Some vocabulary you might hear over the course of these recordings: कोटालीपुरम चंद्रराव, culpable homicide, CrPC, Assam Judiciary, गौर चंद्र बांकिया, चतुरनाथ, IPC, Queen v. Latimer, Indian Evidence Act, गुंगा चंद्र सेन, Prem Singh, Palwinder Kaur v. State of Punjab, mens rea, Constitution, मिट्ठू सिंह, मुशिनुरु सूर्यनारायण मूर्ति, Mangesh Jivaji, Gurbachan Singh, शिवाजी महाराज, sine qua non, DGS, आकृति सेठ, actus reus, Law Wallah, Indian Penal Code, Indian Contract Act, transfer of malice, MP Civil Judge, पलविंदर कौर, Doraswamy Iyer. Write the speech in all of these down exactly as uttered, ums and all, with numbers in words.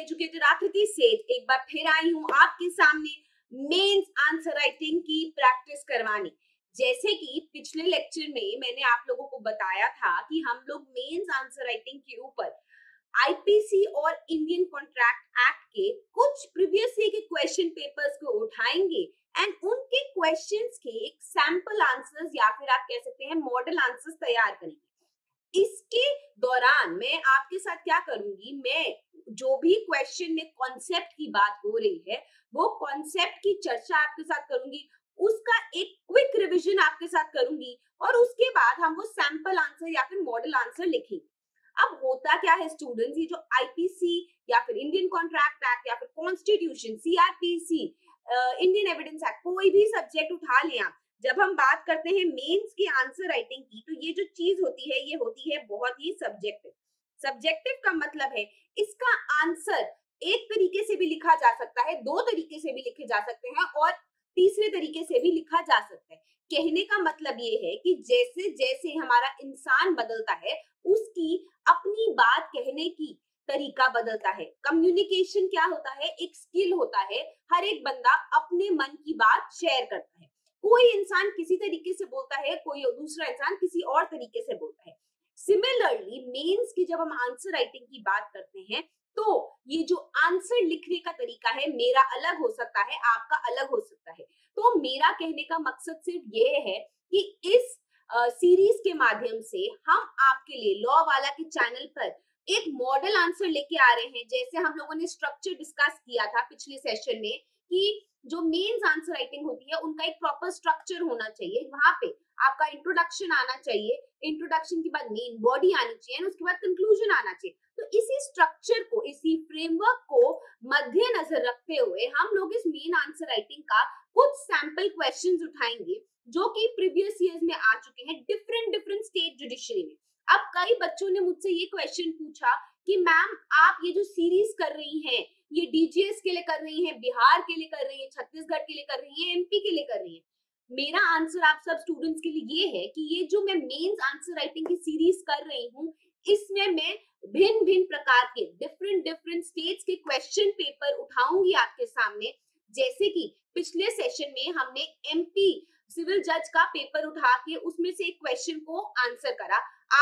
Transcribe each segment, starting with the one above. Educated आकृति सेठ एक बार फिर आई हूँ आपके सामने मेंस आंसर राइटिंग की प्रैक्टिस करवाने। जैसे कि पिछले लेक्चर में मैंने आप लोगों को बताया था कि हम लोग मेंस आंसर राइटिंग के ऊपर आईपीसी और इंडियन कॉन्ट्रैक्ट एक्ट के कुछ प्रीवियस ईयर के क्वेश्चन पेपर्स को उठाएंगे एंड उनके क्वेश्चंस के एक सैंपल आंसर्स या फिर आप कह सकते हैं मॉडल आंसर्स तैयार करेंगे। इसके दौरान मैं आपके साथ क्या करूंगी, मैं जो भी क्वेश्चन में कॉन्सेप्ट की बात हो रही है वो कॉन्सेप्ट की चर्चा आपके साथ करूंगी, उसका एक क्विक रिविजन आपके साथ करूंगी और उसके बाद हम वो सैंपल आंसर या फिर मॉडल आंसर लिखेंगे। अब होता क्या है स्टूडेंट्स, ये जो आईपीसी या फिर इंडियन कॉन्ट्रैक्ट एक्ट या फिर constitution, CrPC, Indian evidence act, कोई भी सब्जेक्ट उठा लें आप, जब हम बात करते हैं मेंस के आंसर राइटिंग की तो ये जो चीज होती है ये होती है बहुत ही सब्जेक्टिव। सब्जेक्टिव का मतलब है इसका आंसर एक तरीके से भी लिखा जा सकता है, दो तरीके से भी लिखे जा सकते हैं और तीसरे तरीके से भी लिखा जा सकता है। कहने का मतलब ये है कि जैसे जैसे हमारा इंसान बदलता है उसकी अपनी बात कहने की तरीका बदलता है। कम्युनिकेशन क्या होता है, एक स्किल होता है, हर एक बंदा अपने मन की बात शेयर करता है। कोई इंसान किसी तरीके से बोलता है, कोई दूसरा इंसान किसी और तरीके से बोलता है। सिमिलरली मेंस की जब हम आंसर राइटिंग की बात करते हैं तो ये जो आंसर लिखने का तरीका है मेरा अलग हो सकता है, आपका अलग हो सकता है। तो मेरा कहने का मकसद सिर्फ ये है कि इस सीरीज uh, के माध्यम से हम आपके लिए लॉ वाला के चैनल पर एक मॉडल आंसर लेके आ रहे हैं। जैसे हम लोगों ने स्ट्रक्चर डिस्कस किया था पिछले सेशन में कि जो मेंस आंसर राइटिंग होती है उनका एक प्रॉपर स्ट्रक्चर होना चाहिए, वहां पे आपका इंट्रोडक्शन आना चाहिए, इंट्रोडक्शन के बाद मेन बॉडी आनी चाहिए और उसके बाद कंक्लूजन आना चाहिए। तो इसी स्ट्रक्चर को, इसी फ्रेमवर्क को मद्देनजर रखते हुए हम लोग इस मेन आंसर राइटिंग का कुछ सैंपल क्वेश्चंस उठाएंगे जो कि प्रीवियस ईयर्स में आ चुके हैं डिफरेंट डिफरेंट स्टेट जुडिशरी में। अब कई बच्चों ने मुझसे ये क्वेश्चन पूछा कि मैम आप ये जो सीरीज कर रही हैं ये डीजीएस के लिए कर रही हैं, बिहार के लिए कर रही हैं, छत्तीसगढ़ के लिए कर रही हैं, एमपी के लिए कर रही हैं। मेरा आंसर आप सब स्टूडेंट्स के लिए ये है कि ये जो मैं मेंस आंसर राइटिंग की सीरीज कर रही हूँ इसमें मैं भिन्न भिन्न प्रकार के डिफरेंट डिफरेंट स्टेट्स के क्वेश्चन पेपर उठाऊंगी आपके सामने। जैसे कि पिछले सेशन में हमने एमपी सिविल जज का पेपर उठा के उसमें से एक क्वेश्चन को आंसर करा।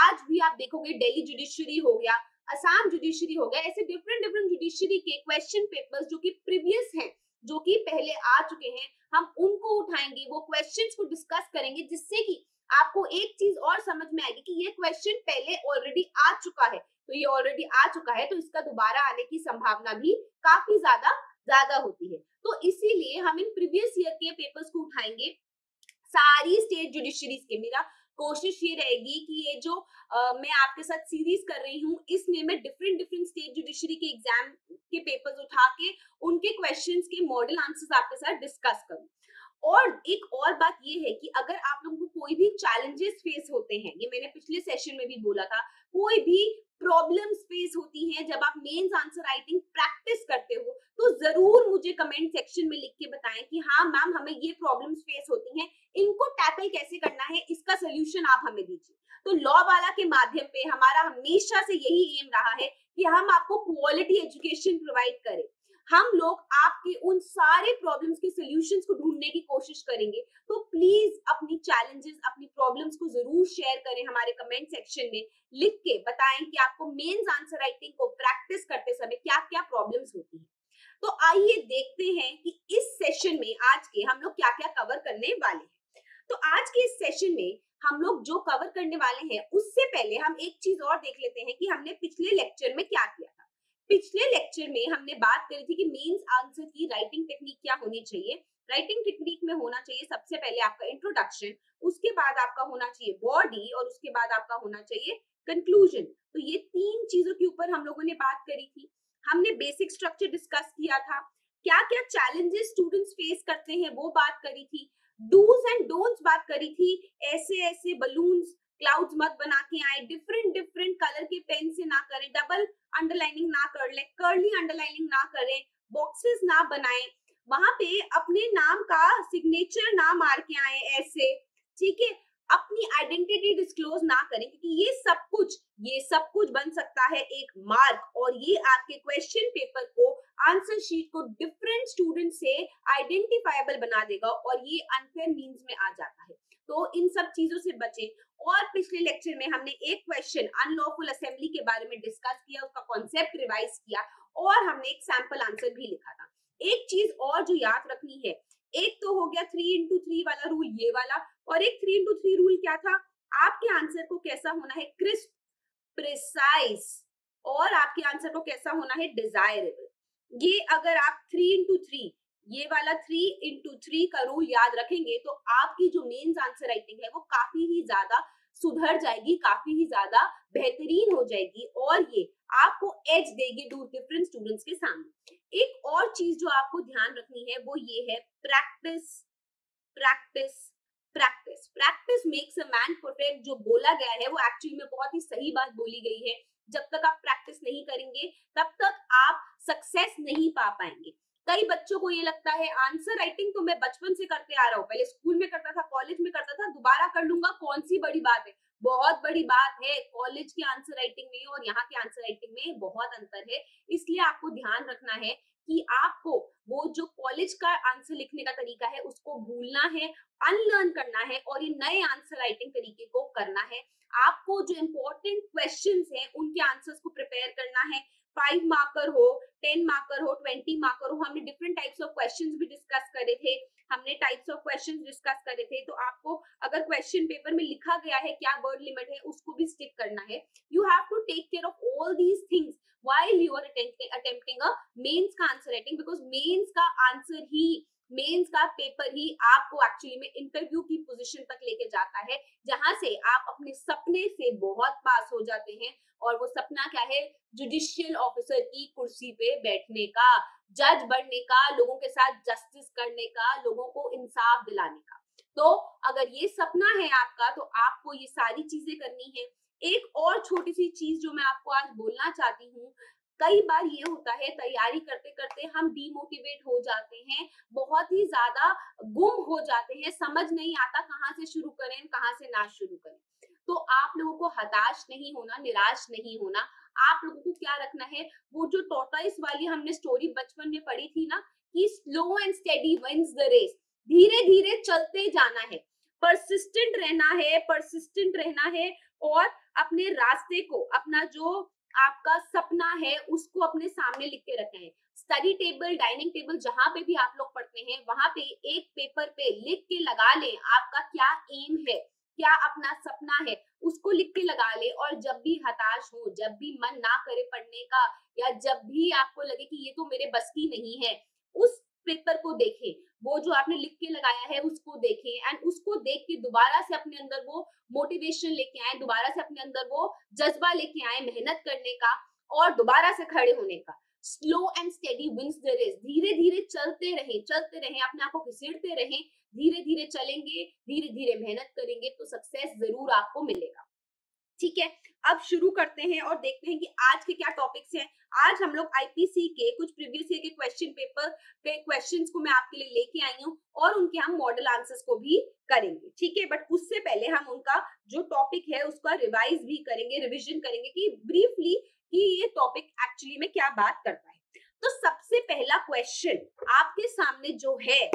आज भी आप देखोगे दिल्ली जुडिशरी हो गया, असम जुडिशरी हो गया, ऐसे डिफरेंट डिफरेंट जुडिशरी के क्वेश्चन पेपर्स जो कि प्रीवियस हैं, जो कि पहले आ चुके हैं, हम उनको उठाएंगे, वो क्वेश्चंस को डिस्कस करेंगे जिससे कि आपको एक चीज और समझ में आएगी कि ये क्वेश्चन पहले ऑलरेडी आ चुका है, तो ये ऑलरेडी आ चुका है तो इसका दोबारा आने की संभावना भी काफी ज्यादा ज्यादा होती है। तो इसीलिए हम इन प्रीवियस ईयर के पेपर्स को उठाएंगे सारी स्टेट जुडिशरीज के। मेरा कोशिश ये रहेगी कि ये जो आ, मैं आपके साथ सीरीज कर रही हूँ इसमें मैं डिफरेंट डिफरेंट स्टेट जुडिशरी के एग्जाम के पेपर्स उठा के उनके क्वेश्चंस के मॉडल आंसर्स आपके साथ डिस्कस करूँ। और एक और बात ये है कि अगर आप लोगों को कोई भी चैलेंजेस फेस होते हैं, ये मैंने पिछले सेशन में भी बोला था, कोई भी प्रॉब्लम्स फेस होती हैं जब आप मेंस आंसर राइटिंग प्रैक्टिस करते हो तो जरूर मुझे कमेंट सेक्शन में लिख के बताएं कि हाँ मैम हमें ये प्रॉब्लम्स फेस होती हैं, इनको टैकल कैसे करना है, इसका सोल्यूशन आप हमें दीजिए। तो लॉ वाला के माध्यम पे हमारा हमेशा से यही एम रहा है कि हम आपको क्वालिटी एजुकेशन प्रोवाइड करें। हम लोग आपके उन सारे प्रॉब्लम्स के सोल्यूशंस को ढूंढने की कोशिश करेंगे। तो प्लीज अपनी चैलेंजेस, अपनी प्रॉब्लम्स को जरूर शेयर करें हमारे कमेंट सेक्शन में, लिख के बताएं कि आपको मेंस आंसर राइटिंग को प्रैक्टिस करते समय क्या क्या प्रॉब्लम्स होती हैं। तो आइए देखते हैं कि इस सेशन में आज के हम लोग क्या क्या कवर करने वाले हैं। तो आज के इस सेशन में हम लोग जो कवर करने वाले हैं उससे पहले हम एक चीज और देख लेते हैं कि हमने पिछले लेक्चर में क्या किया था। पिछले लेक्चर में हमने बात करी थी कि मेंस आंसर की राइटिंग टेक्निक क्या होनी चाहिए। राइटिंग टेक्निक में होना चाहिए सबसे पहले आपका इंट्रोडक्शन, उसके बाद आपका होना चाहिए बॉडी और उसके बाद आपका होना चाहिए कंक्लूजन। तो ये तीन चीजों के ऊपर हम लोगों ने बात करी थी। हमने बेसिक स्ट्रक्चर डिस्कस किया था, क्या क्या चैलेंजेस स्टूडेंट्स फेस करते हैं वो बात करी थी, डूज एंड डोंट्स बात करी थी, ऐसे ऐसे बलून्स क्लाउड्स मत बना के आए, डिफरेंट डिफरेंट कलर के पेन से ना करें, डबल अंडरलाइनिंग ना कर ले, कर्ली अंडरलाइनिंग ना करें, बॉक्सेस ना बनाएं, वहां पे अपने नाम का सिग्नेचर ना मार के आए ऐसे, ठीक है। अपनी आइडेंटिटी डिस्क्लोज ना करें, क्योंकि ये सब कुछ ये सब कुछ बन सकता है एक मार्क, और ये आपके क्वेश्चन पेपर को, आंसर शीट को डिफरेंट स्टूडेंट से आइडेंटिफाइबल बना देगा और ये अनफेयर मींस में आ जाता है। तो इन सब चीजों से बचें। और पिछले लेक्चर में हमने एक क्वेश्चन अनलॉफुल असेंबली के बारे में डिस्कस किया, उसका कॉन्सेप्ट रिवाइज किया और हमने एक सैंपल आंसर भी लिखा था। एक चीज और जो याद रखनी है, एक तो हो गया थ्री इंटू थ्री वाला रूल, ये वाला, और एक थ्री इंटू थ्री रूल क्या था, आपके आंसर को कैसा होना है, क्रिस्प, प्रिसाइज, और आपके आंसर को कैसा होना है, डिजायरेबल। ये अगर आप थ्री इंटू थ्री, ये वाला थ्री इंटू थ्री का रूल याद रखेंगे तो आपकी जो मेन्स आंसर राइटिंग है वो काफी ही ज्यादा सुधर जाएगी, काफी ही ज्यादा बेहतरीन हो जाएगी और ये आपको एज देगी टू डिफरेंट स्टूडेंट्स के सामने। एक और चीज जो आपको ध्यान रखनी है वो ये है, practice practice practice practice makes a man perfect. जो बोला गया है वो एक्चुअली में बहुत ही सही बात बोली गई है। जब तक आप प्रैक्टिस नहीं करेंगे तब तक आप सक्सेस नहीं पा पाएंगे। कई बच्चों को ये लगता है आंसर राइटिंग तो मैं बचपन से करते आ रहा हूँ, पहले स्कूल में करता था, कॉलेज में करता था, दोबारा कर लूंगा, कौन सी बड़ी बात है। बहुत बड़ी बात है, कॉलेज के आंसर राइटिंग में और यहाँ के आंसर राइटिंग में बहुत अंतर है। इसलिए आपको ध्यान रखना है कि आपको वो जो कॉलेज का आंसर लिखने का तरीका है उसको भूलना है, अनलर्न करना है और ये नए आंसर राइटिंग तरीके को करना है। आपको जो इम्पोर्टेंट क्वेश्चंस हैं उनके आंसर्स को प्रिपेयर करना है। फाइव मार्कर हो, टेन मार्कर हो, ट्वेंटी मार्कर हो, हमने डिफरेंट टाइप्स ऑफ क्वेश्चंस भी डिस्कस करे थे, हमने टाइप्स ऑफ क्वेश्चंस डिस्कस करे थे। तो आपको अगर क्वेश्चन पेपर में लिखा गया है क्या वर्ड लिमिट है उसको भी स्टिक करना है। You have to take care of all these things while you are attempting a mains का आंसर राइटिंग, बिकॉज मेंस का आंसर ही, मेंस का पेपर ही आपको एक्चुअली में इंटरव्यू की पोजीशन तक लेके जाता है, जहां से आप अपने सपने से बहुत पास हो जाते हैं। और वो सपना क्या है, जुडिशियल ऑफिसर की कुर्सी पे बैठने का, जज बनने का, लोगों के साथ जस्टिस करने का, लोगों को इंसाफ दिलाने का। तो अगर ये सपना है आपका तो आपको ये सारी चीजें करनी है। एक और छोटी सी चीज जो मैं आपको आज बोलना चाहती हूँ, कई बार ये होता है तैयारी करते करते हम डीमोटिवेट हो जाते हैं, बहुत ही ज्यादा गुम हो जाते हैं, समझ नहीं आता कहाँ से शुरू करें कहाँ से ना शुरू करें। तो आप लोगों को हताश नहीं होना, निराश नहीं होना। आप लोगों को क्या रखना है, वो जो टॉर्टोइस वाली हमने स्टोरी बचपन में पढ़ी थी ना, कि slow and steady wins the race, धीरे धीरे चलते जाना है, परसिस्टेंट रहना है, परसिस्टेंट रहना है और अपने रास्ते को, अपना जो आपका सपना है उसको अपने सामने लिख के रखें। स्टडी टेबल, डाइनिंग टेबल, जहां पे भी आप लोग पढ़ते हैं वहां पे एक पेपर पे लिख के लगा लें आपका क्या एम है, क्या अपना सपना है, उसको लिख के लगा ले। और जब भी हताश हो, जब भी मन ना करे पढ़ने का, या जब भी आपको लगे कि ये तो मेरे बस की नहीं है, उस पेपर को देखें, वो जो आपने लिख के लगाया है उसको देखें एंड उसको देख के दोबारा से अपने अंदर वो मोटिवेशन लेके आए, दोबारा से अपने अंदर वो जज्बा लेके आए मेहनत करने का और दोबारा से खड़े होने का। Slow and steady wins the race, धीरे धीरे चलते रहें, चलते रहें, अपने आप को घसीटते रहें, धीरे धीरे चलेंगे, धीरे धीरे मेहनत करेंगे तो सक्सेस जरूर आपको मिलेगा। ठीक है, अब शुरू करते हैं और देखते हैं कि आज के क्या टॉपिक्स हैं। आज हम लोग आईपीसी के कुछ प्रीवियस ईयर के क्वेश्चन पेपर के क्वेश्चंस को मैं आपके लिए लेके आई हूँ और उनके हम मॉडल आंसर्स को भी करेंगे। ठीक है, बट उससे पहले हम उनका जो टॉपिक है उसका रिवाइज भी करेंगे, रिविजन करेंगे कि ब्रीफली कि ये टॉपिक एक्चुअली में क्या बात करता है। तो सबसे पहला क्वेश्चन आपके सामने जो है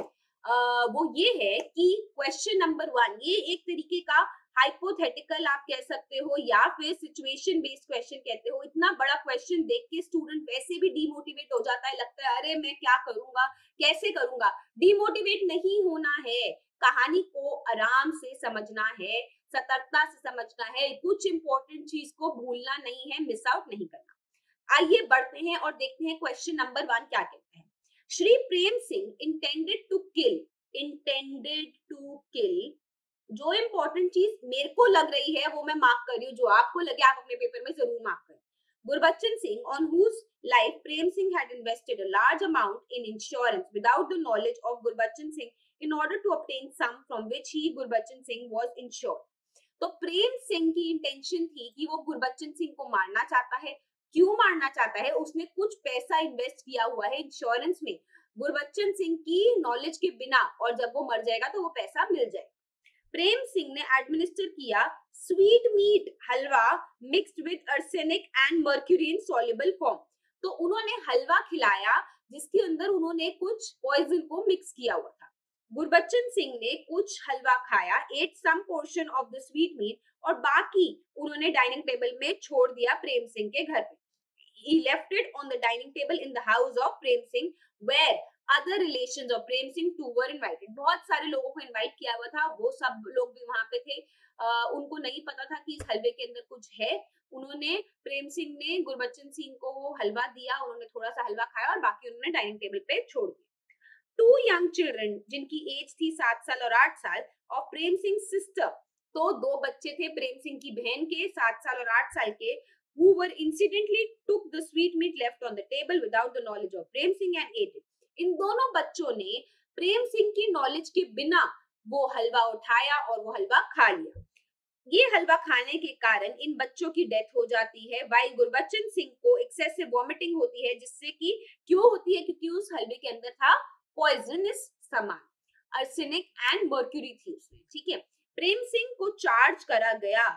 आ, वो ये है कि क्वेश्चन नंबर वन, ये एक तरीके का हाइपोथेटिकल आप कह सकते हो या फिर सिचुएशन बेस्ड क्वेश्चन कहते हो। इतना बड़ा क्वेश्चन देख के स्टूडेंट वैसे भी डीमोटिवेट हो जाता है, लगता है अरे मैं क्या करूंगा, कैसे करूंगा। डीमोटिवेट नहीं होना है, कहानी को आराम से समझना है, सतर्कता से समझना है, कुछ इंपॉर्टेंट चीज को भूलना नहीं है, मिस आउट नहीं करना। आइए बढ़ते हैं और देखते हैं क्वेश्चन नंबर वन क्या कहते हैं। Shri Prem Singh intended to kill, intended to kill, जो इम्पोर्टेंट चीज मेरे को लग रही है वो मैं मार्क कर रही हूँ, जो आपको लगे आप अपने पेपर में जरूर मार्क करें। Gurbachan Singh on whose life Prem Singh had invested a large amount in insurance without the knowledge of Gurbachan Singh in order to obtain sum from which he Gurbachan Singh was insured. तो प्रेम सिंह की इंटेंशन थी कि वो गुरबचन सिंह को मारना चाहता है। क्यों मारना चाहता है, उसने कुछ पैसा इन्वेस्ट किया हुआ है इंश्योरेंस में गुरबचन सिंह की नॉलेज के बिना, और जब वो मर जाएगा तो वो पैसा मिल जाएगा। प्रेम सिंह ने एडमिनिस्टर किया sweet meat halwa mixed with arsenic and mercury in soluble form. तो उन्होंने हलवा खिलाया जिसके अंदर उन्होंने कुछ पॉइजन को मिक्स किया हुआ था। गुरबच्चन सिंह ने कुछ हलवा खाया, ate some portion of the sweet meat, और बाकी उन्होंने डाइनिंग टेबल में छोड़ दिया प्रेम सिंह के घर पे। He left it on the dining table in the house of Prem Singh, where other relations of Prem Singh too were invited. बहुत सारे लोगों को invite किया हुआ था, वो सब लोग भी वहाँ पे थे। uh, उनको नहीं पता था कि इस हलवे के अंदर कुछ है। उन्होंने प्रेम सिंह ने गुरबच्चन सिंह को वो हलवा दिया, उन्होंने थोड़ा सा हलवा खाया और बाकी उन्होंने डाइनिंग टेबल पे छोड़ दिया। टू यंग चिल्ड्रन जिनकी एज थी सात साल और आठ साल और प्रेम सिंह सिस्टर, तो दो बच्चे थे प्रेम सिंह की बहन के सात साल और आठ साल के, who were incidentally took the sweet meat left on the table without the knowledge of Prem Singh and ate it. इन दोनों बच्चों ने प्रेम सिंह की नॉलेज के बिना वो हलवा उठाया और वो हलवा खा लिया। ये हलवा खाने के कारण इन बच्चों की डेथ हो जाती है। वाई गुरबच्चन सिंह को एक्सेसिव वॉमिटिंग होती है, जिससे कि क्यों होती है, क्योंकि उस हलवे के अंदर था पॉइजनस सामान, आर्सेनिक एंड मर्क्यूरी थी उसमें। ठीक है, प्रेम सिंह को चार्ज करा गया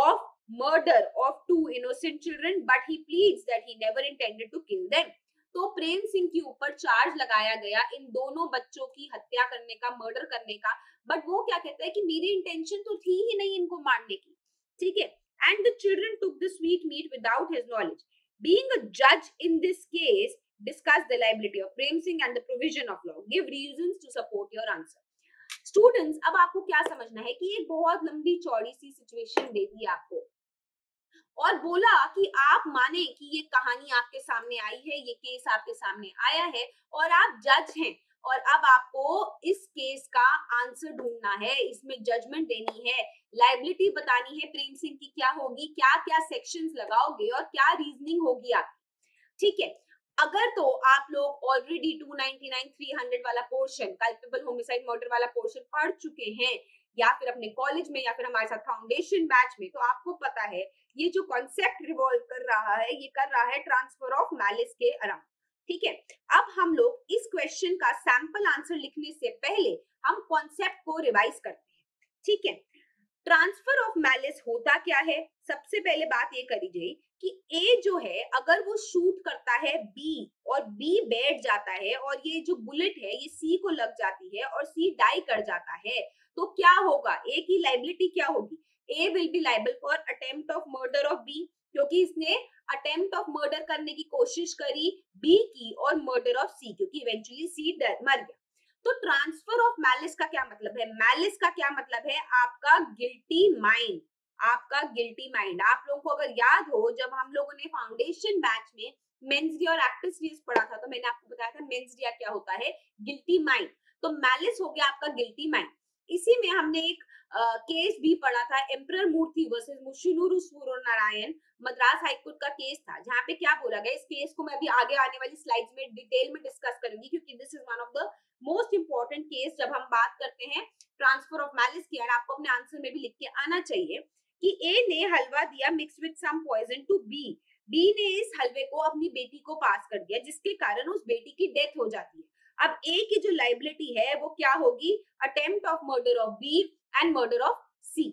of murder of two innocent children, but he pleads that he never intended to kill them. तो प्रेम सिंह के ऊपर चार्ज लगाया गया इन दोनों बच्चों की हत्या करने का, मर्डर करने का, बट वो क्या कहता है कि मेरी इंटेंशन तो थी ही नहीं इनको मारने की। ठीक है, and the children took the sweet meat without his knowledge. Being a judge in this case, discuss the liability of Prem Singh and the provision of law. Give reasons to support your answer. Students, अब आपको क्या समझना है कि एक बहुत लंबी चौड़ी सी सिचुएशन दे दी आपको और बोला कि आप माने कि ये कहानी आपके सामने आई है, ये केस आपके सामने आया है और आप जज हैं और अब आपको इस केस का आंसर ढूंढना है, इसमें जजमेंट देनी है, लायबिलिटी बतानी है प्रेम सिंह की क्या होगी, क्या क्या सेक्शंस लगाओगे और क्या रीजनिंग होगी आपकी। ठीक है, अगर तो आप लोग already two ninety nine, three hundred वाला पोर्शन, कल्पेबल होमिसाइड मर्डर वाला पोर्शन पढ़ चुके हैं या फिर अपने कॉलेज में या फिर हमारे साथ फाउंडेशन बैच में, तो आपको पता है ये जो कॉन्सेप्ट रिवॉल्व कर रहा है ये कर रहा है ट्रांसफर ऑफ मैलिस के अराउंड। ठीक है, अब हम लोग इस क्वेश्चन का सैंपल आंसर लिखने से पहले हम कॉन्सेप्ट को रिवाइज करते हैं। ठीक है, ट्रांसफर ऑफ मैलिस होता क्या है? सबसे पहले बात ये करी जाए कि ए जो है अगर वो शूट करता है बी और बी बैठ जाता है और ये जो बुलेट है ये सी को लग जाती है और सी डाई कर जाता है, तो क्या होगा? ए की लायबिलिटी क्या होगी? A will be liable for attempt of murder of B, क्योंकि इसने अटेम्प्ट ऑफ मर्डर करने की कोशिश करी बी की और मर्डर ऑफ सी, क्योंकि इवेंचुअली सी मर गया। तो ट्रांसफर ऑफ मैलिस का क्या मतलब है? मैलिस का क्या मतलब है? आपका गिल्टी माइंड, आपका गिल्टी माइंड। आप लोगों को अगर याद हो, जब हम लोगों ने फाउंडेशन बैच में मेंस डी और एक्टर सीरीज पढ़ा था, तो मैंने आपको बताया था मेंस डी क्या होता है, गिल्टी माइंड। तो मैलिस हो गया आपका गिल्टी माइंड। इसी में हमने एक आ, केस भी पढ़ा था, emperor Murthy versus मुशिनुरु Suryanarayana, Madras high court का केस था, जहां पे क्या बोला गया, इस केस को मैं अभी आगे आने वाली स्लाइड्स में डिटेल में डिस्कस करूंगी क्योंकि this is one of the most important case जब हम बात करते हैं ट्रांसफर ऑफ मैलिस की। और आपको अपने आंसर में भी लिख के आना चाहिए कि ए ने हलवा दिया mix with some poison to B, B ने इस हलवे को अपनी बेटी को पास कर दिया जिसके कारण उस बेटी की डेथ हो जाती है। अब ए की जो लायबिलिटी है वो क्या होगी? Attempt of murder of B and murder of C,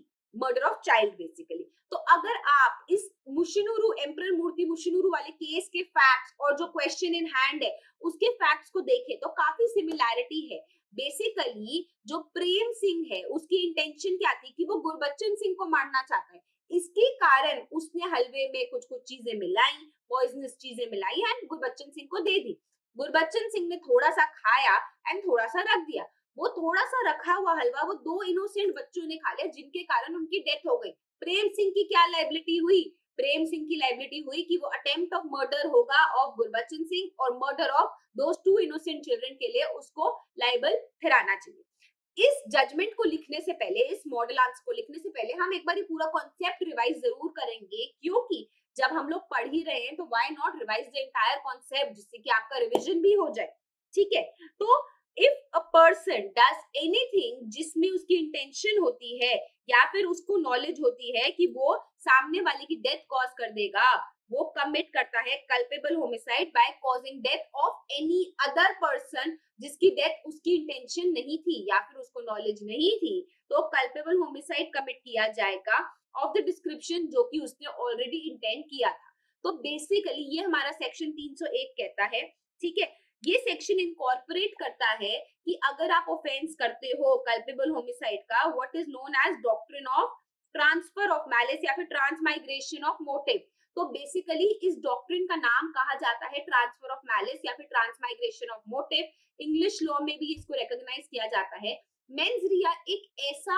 murder of child basically. तो अगर आप इस मुशिनुरु एम्परर मूर्ति मुशिनुरु वाले केस के फैक्ट्स और जो क्वेश्चन इन हैंड है उसके फैक्ट्स को देखें तो काफी सिमिलैरिटी है। बेसिकली जो प्रेम सिंह है उसकी इंटेंशन क्या थी कि वो गुरबच्चन सिंह को मारना चाहता है, इसके कारण उसने हलवे में कुछ कुछ चीजें मिलाई, पॉइजनस चीजें मिलाई एंड गुरबच्चन सिंह को दे दी। गुरबच्चन सिंह ने थोड़ा सा खाया एंड थोड़ा सा रख दिया। वो थोड़ा सा रखा हुआ हलवा वो दो इनोसेंट बच्चों ने खा लिया जिनके कारण उनकी डेथ हो गई। प्रेम सिंह की क्या लायबिलिटी हुई? प्रेम सिंह की लायबिलिटी हुई कि वो अटेम्प्ट ऑफ मर्डर होगा ऑफ गुरबच्चन सिंह और murder of those two innocent children के लिए उसको लायबल ठहराना चाहिए। इस जजमेंट को लिखने से पहले, इस मॉडल आंसर को लिखने से पहले हम एक बार ये पूरा कॉन्सेप्ट रिवाइज जरूर करेंगे, क्योंकि जब हम लोग पढ़ ही रहे हैं तो why not revise the entire concept जिससे कि आपका रिवीजन भी हो जाए। ठीक है, तो if a person does anything जिसमें उसकी इंटेंशन होती है या फिर उसको नॉलेज होती है कि वो सामने वाले की डेथ कॉज कर देगा, वो कमिट करता है culpable homicide by causing death of any other person जिसकी डेथ उसकी इंटेंशन नहीं थी या फिर उसको नॉलेज नहीं थी, तो कल्पेबल होमिसाइड कमिट किया जाएगा ऑफ द डिस्क्रिप्शन जो कि उसने ऑलरेडी इंटेंड किया था। तो बेसिकली ये हमारा सेक्शन तीन सौ एक कहता है, ठीक है। ये सेक्शन इनकॉर्पोरेट करता है कि अगर आप ऑफेंस करते हो कल्पेबल होमिसाइड का, what is known as doctrine of transfer of malice या फिर ट्रांसमाइग्रेशन ऑफ मोटिव। तो बेसिकली इस डॉक्ट्रिन का नाम कहा जाता है ट्रांसफर ऑफ मैलिस या फिर transmigration of motive. English law में भी इसको रिकॉग्नाइज किया जाता है। मेंस रिया एक ऐसा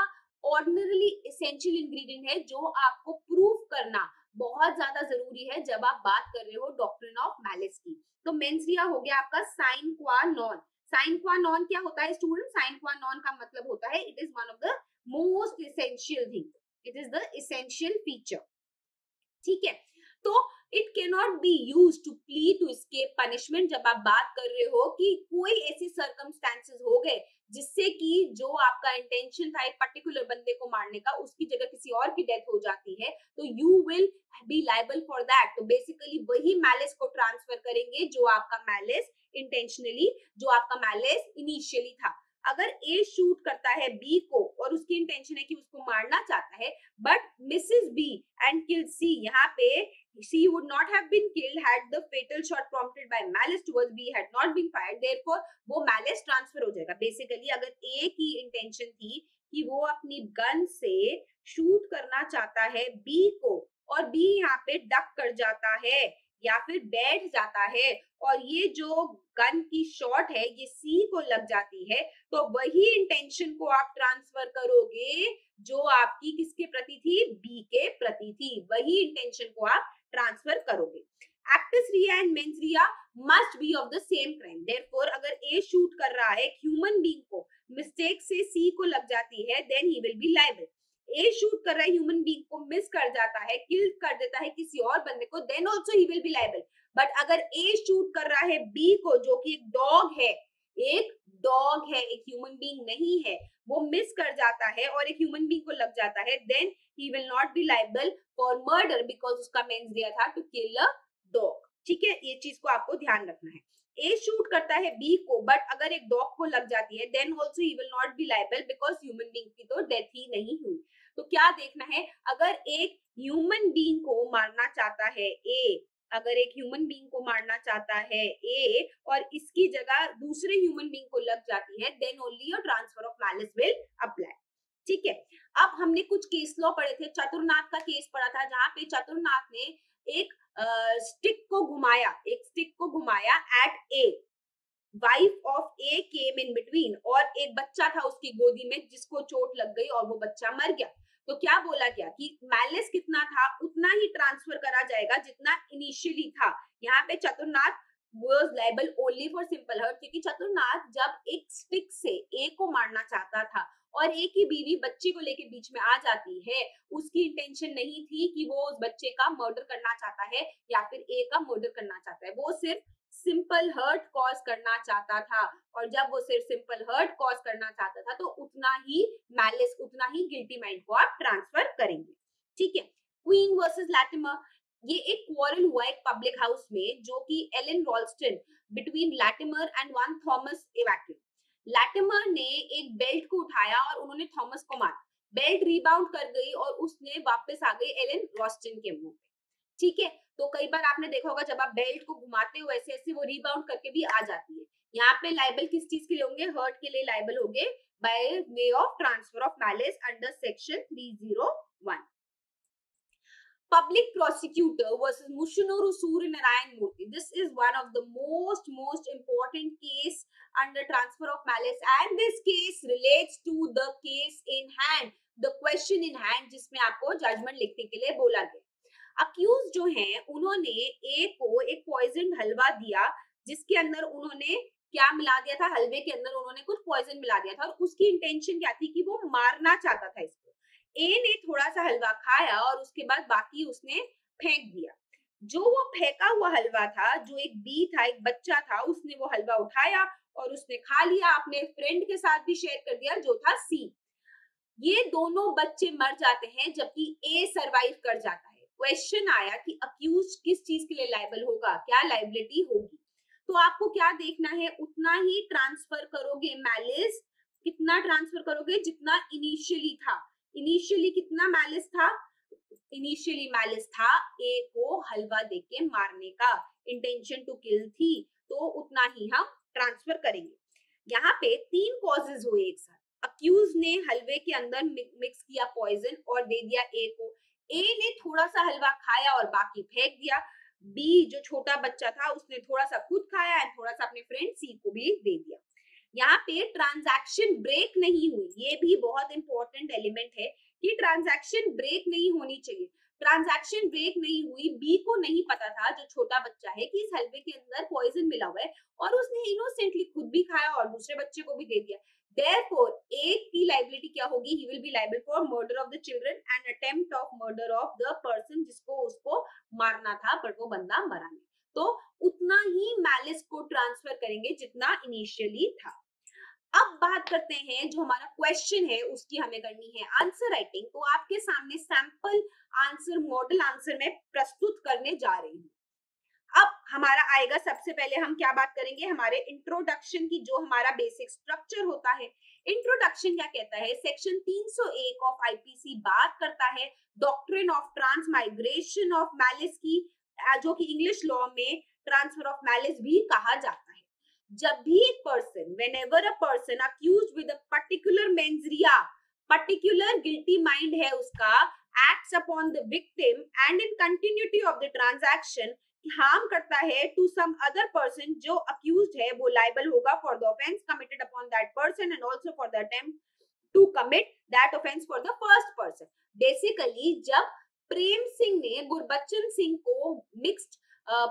ऑर्डिनरली एसेंशियल इंग्रेडिएंट है जो आपको प्रूफ करना बहुत ज्यादा जरूरी है जब आप बात कर रहे हो डॉक्ट्रिन ऑफ मैलिस की। तो मेंस रिया हो गया आपका साइन क्वा नॉन। साइन क्वा नॉन क्या होता है स्टूडेंट? साइन क्वा नॉन का मतलब होता है it is one of the most essential thing, it is the essential feature, ठीक है। तो it can not be used to plead to escape punishment. जब आप बात कर रहे हो कि कोई ऐसे सर्कमस्टेंसेस हो गए जिससे कि जो आपका इंटेंशन था एक पर्टिकुलर बंदे को मारने का, उसकी जगह किसी और की डेथ हो जाती है, तो you will be liable for that. तो बेसिकली वही मैलिस को ट्रांसफर करेंगे जो आपका मैलिस इंटेंशनली, जो आपका मैलिस इनिशियली था। अगर ए शूट करता है बी को और उसकी इंटेंशन है कि उसको मारना चाहता है, but misses B and kill C, यहाँ पे C would not have been killed had the fatal shot prompted by malice towards B had not been fired, therefore वो malice transfer हो जाएगा। Basically अगर A की intention थी कि वो अपनी गन से शूट करना चाहता है B को और B यहाँ पे डक कर जाता है या फिर बैठ जाता है और ये जो गन की शॉट है ये C को लग जाती है, तो वही इंटेंशन को आप ट्रांसफर करोगे जो आपकी किसके प्रति थी? B के प्रति थी। वही इंटेंशन को आप ट्रांसफर करोगे। Actus reus and mens rea must be of the same crime. Therefore अगर ए शूट कर रहा है ह्यूमन बीइंग को, मिस्टेक से सी को लग जाती है, then he will be liable. A shoot कर रहा है ह्यूमन बीइंग को, मिस कर जाता है, किल कर देता है किसी और बंदे को, then also he will be liable. But अगर ए शूट कर रहा है बी को जो कि एक डॉग है, एक डॉग है, एक ह्यूमन बीइंग नहीं है, वो मिस कर जाता है और एक ह्यूमन बीइंग को लग जाता है, then he will not be liable for murder because उसका मेंस रिया था to kill a dog, ठीक है। ये चीज को आपको ध्यान रखना है। A शूट करता है B को, बट अगर एक डॉग को लग जाती है then also he will not be liable because human being की तो डेथ ही नहीं हुई। तो क्या देखना है, अगर एक ह्यूमन बीइंग को मारना चाहता है A, अगर एक ह्यूमन बीइंग को मारना चाहता है A और इसकी जगह दूसरे ह्यूमन बीइंग को लग जाती है, then only a transfer of malice will apply, ठीक है। अब हमने कुछ केस लॉ पढ़े थे। चतुरनाथ का केस पढ़ा था जहां पे चतुरनाथ ने एक आ, स्टिक को घुमाया, एक स्टिक को घुमाया at A, wife of A came in between, और एक बच्चा था उसकी गोदी में जिसको चोट लग गई और वो बच्चा मर गया। तो क्या बोला गया कि मैलिस कितना था उतना ही ट्रांसफर करा जाएगा जितना इनिशियली था। यहाँ पे चतुरनाथ was liable only for simple hurt, क्योंकि चतुरनाथ जब एक स्टिक से ए को मारना चाहता था और ए की बीवी बच्चे को लेके बीच में आ जाती है, उसकी इंटेंशन नहीं थी कि वो उस बच्चे का मर्डर करना चाहता है या फिर ए का मर्डर करना चाहता है, वो सिर्फ सिंपल हर्ट कॉज करना चाहता था। और जब वो सिर्फ सिंपल हर्ट कॉज करना चाहता था तो उतना ही मैलिस, उतना ही गिल्टी माइंड को आप ट्रांसफर करेंगे, ठीक है। क्वीन वर्सेस लैटिमर, ये एक क्वारल हुआ एक पब्लिक हाउस में जो कि Elon Ralston between Latimer and one Thomas एवैक्यूम। लैटिमर ने एक बेल्ट को उठाया और उन्होंने थॉमस को मारा, बेल्ट रिबाउंड कर गई और उसने वापस आ गई एलन रॉल्स्टन के मुंह पे, ठीक है। तो कई बार आपने देखा होगा जब आप बेल्ट को घुमाते हो ऐसे ऐसे वो रिबाउंड करके भी आ जाती है। यहाँ पे लाइबल किस चीज के लिए होंगे? हर्ट के लिए लाइबल होंगे by way of transfer of malice under section three zero one. Public Prosecutor versus Mushinuru Suryanarayana Murthy. This is one of the most most important case under transfer of malice, and this case relates to the case in hand, the question in hand, जिसमें आपको judgement लिखने के लिए बोला गया। Accused जो हैं, उन्होंने A को एक पॉइजन हलवा दिया जिसके अंदर उन्होंने क्या मिला दिया था? हलवे के अंदर उन्होंने कुछ पॉइजन मिला दिया था और उसकी इंटेंशन क्या थी कि वो मारना चाहता था इसको। ए ने थोड़ा सा हलवा खाया और उसके बाद बाकी उसने फेंक दिया। जो वो फेंका हुआ हलवा था, जो एक बी था, एक बच्चा था, उसने वो हलवा उठाया और उसने खा लिया, अपने फ्रेंड के साथ भी शेयर कर दिया जो था सी। ये दोनों बच्चे मर जाते हैं जबकि ए सरवाइव कर जाता है। क्वेश्चन आया कि अक्यूज किस चीज के लिए लायबल होगा, क्या लायबिलिटी होगी। तो आपको क्या देखना है, उतना ही ट्रांसफर करोगे मैलिस, कितना ट्रांसफर करोगे जितना इनिशियली था। इनिशियली कितना मैलिस था, इनिशियली मैलिस था ए को हलवा देके मारने का, इंटेंशन टू किल थी, तो उतना ही हम ट्रांसफर करेंगे। यहाँ पे तीन कॉजेज हुए एक साथ, अक्यूज ने हलवे के अंदर मिक्स किया पॉइजन और दे दिया ए को, ए ने थोड़ा सा हलवा खाया और बाकी फेंक दिया, बी जो छोटा बच्चा था उसने थोड़ा सा खुद खाया और थोड़ा सा अपने फ्रेंड सी को भी दे दिया। यहाँ पे ट्रांजैक्शन ब्रेक नहीं हुई, ये भी बहुत इंपॉर्टेंट एलिमेंट है कि ट्रांजैक्शन ब्रेक नहीं होनी चाहिए। ट्रांजैक्शन ब्रेक नहीं हुई, बी को नहीं पता था जो छोटा बच्चा है कि इस हलवे के अंदर पॉइजन मिला हुआ है और उसने इनोसेंटली खुद भी खाया और दूसरे बच्चे को भी दे दिया। Therefore, A की लायबिलिटी क्या होगी, he will be liable for murder of the children and attempt of murder of the person जिसको उसको मारना था पर वो बंदा मरा नहीं। तो उतना ही malice को ट्रांसफर करेंगे जितना इनिशियली था। अब बात करते हैं जो हमारा क्वेश्चन है उसकी हमें करनी है आंसर राइटिंग। तो आपके सामने सैंपल आंसर मॉडल आंसर में प्रस्तुत करने जा रही हूँ। अब हमारा आएगा, सबसे पहले हम क्या बात करेंगे, हमारे इंट्रोडक्शन की जो हमारा बेसिक स्ट्रक्चर होता है। इंट्रोडक्शन क्या कहता है, सेक्शन तीन सौ एक ऑफ आईपीसी बात करता है doctrine of transmigration of malice की, जो कि इंग्लिश लॉ में ट्रांसफर ऑफ मैलिस भी कहा जाता है। जब भी एक person, whenever a person accused with a particular mens rea, particular guilty mind है उसका, acts upon the victim and in continuity of the transaction harm करता है टू सम अदर पर्सन, जो अक्यूज्ड है वो लायबल होगा for the offence committed upon that person and also for the attempt to commit that offence for the first person. Basically जब प्रेम सिंह ने गुरबच्चन सिंह को mixed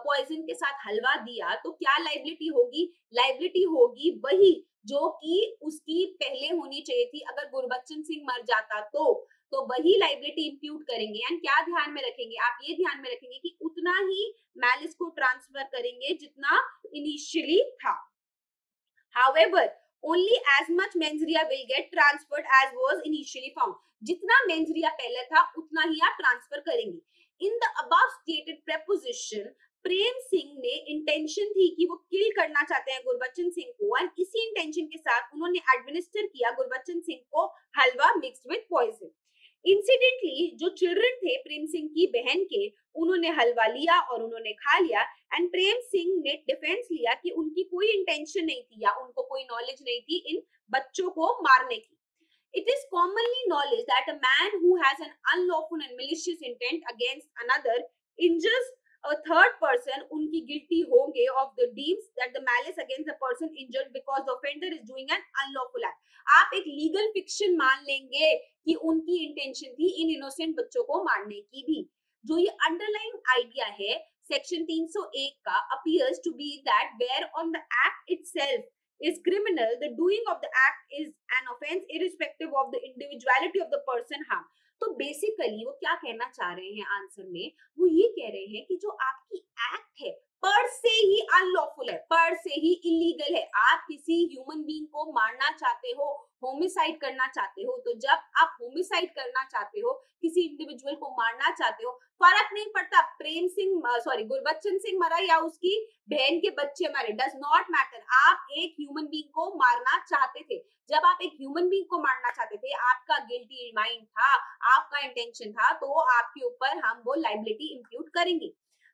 poison के साथ हलवा दिया तो क्या लायबिलिटी होगी, लायबिलिटी होगी वही जो कि उसकी पहले होनी चाहिए थी। अगर गुरबच्चन सिंह मर जाता तो तो वही लायबिलिटी इंप्यूट करेंगे। एंड क्या ध्यान में रखेंगे, आप ये ध्यान में रखेंगे कि उतना ही मैलिस को ट्रांसफर करेंगे जितना इनिशियली था। However only as much mensria will get transferred as was initially found, जितना mensria पहले था उतना ही आप ट्रांसफर करेंगे। In the above stated preposition Prem Singh ने इंटेंशन थी कि वो किल करना चाहते हैं गुरबच्चन सिंह को, और इसी इंटेंशन के साथ उन्होंने एडमिनिस्टर किया गुरबच्चन सिंह को halwa mixed with poison. Incidentally जो चिल्ड्रन थे प्रेम सिंह की बहन के, उन्होंने हलवा लिया और उन्होंने खा लिया एंड प्रेम सिंह ने डिफेंस लिया कि उनकी कोई इंटेंशन नहीं थी या उनको कोई नॉलेज नहीं थी इन बच्चों को मारने की। It is commonly knowledge that a man who has an unlawful and malicious intent against another injures a third person, उनकी guilty होंगे of the deeds that the malice against the person injured because the offender is doing an unlawful act. आप एक legal fiction मान लेंगे कि उनकी intention थी इन innocent बच्चों को मारने की भी। जो ये अंडरलाइन आइडिया है सेक्शन तीन सौ एक का, appears to be that where on the act itself is criminal, the doing of the act is an offense irrespective of the individuality of the person harmed. तो बेसिकली वो क्या कहना चाह रहे हैं आंसर में, वो ये कह रहे हैं कि जो आपकी एक्ट है पर से ही अनलॉफुल है, पर से ही इलीगल है। आप किसी ह्यूमन बीइंग को मारना चाहते हो, होमिसाइड करना चाहते हो, तो जब आप होमिसाइड करना चाहते हो, किसी इंडिविजुअल को मारना चाहते हो, फर्क नहीं पड़ता प्रेम सिंह सॉरी गुरबच्चन सिंह मरा या उसकी बहन के बच्चे मरे, डज नॉट मैटर। आप एक ह्यूमन बीइंग को मारना चाहते थे। जब आप एक ह्यूमन बीइंग को मारना चाहते थे, आपका गिल्टी माइंड था, आपका इंटेंशन था, तो आपके ऊपर हम वो लायबिलिटी इंप्यूट करेंगे।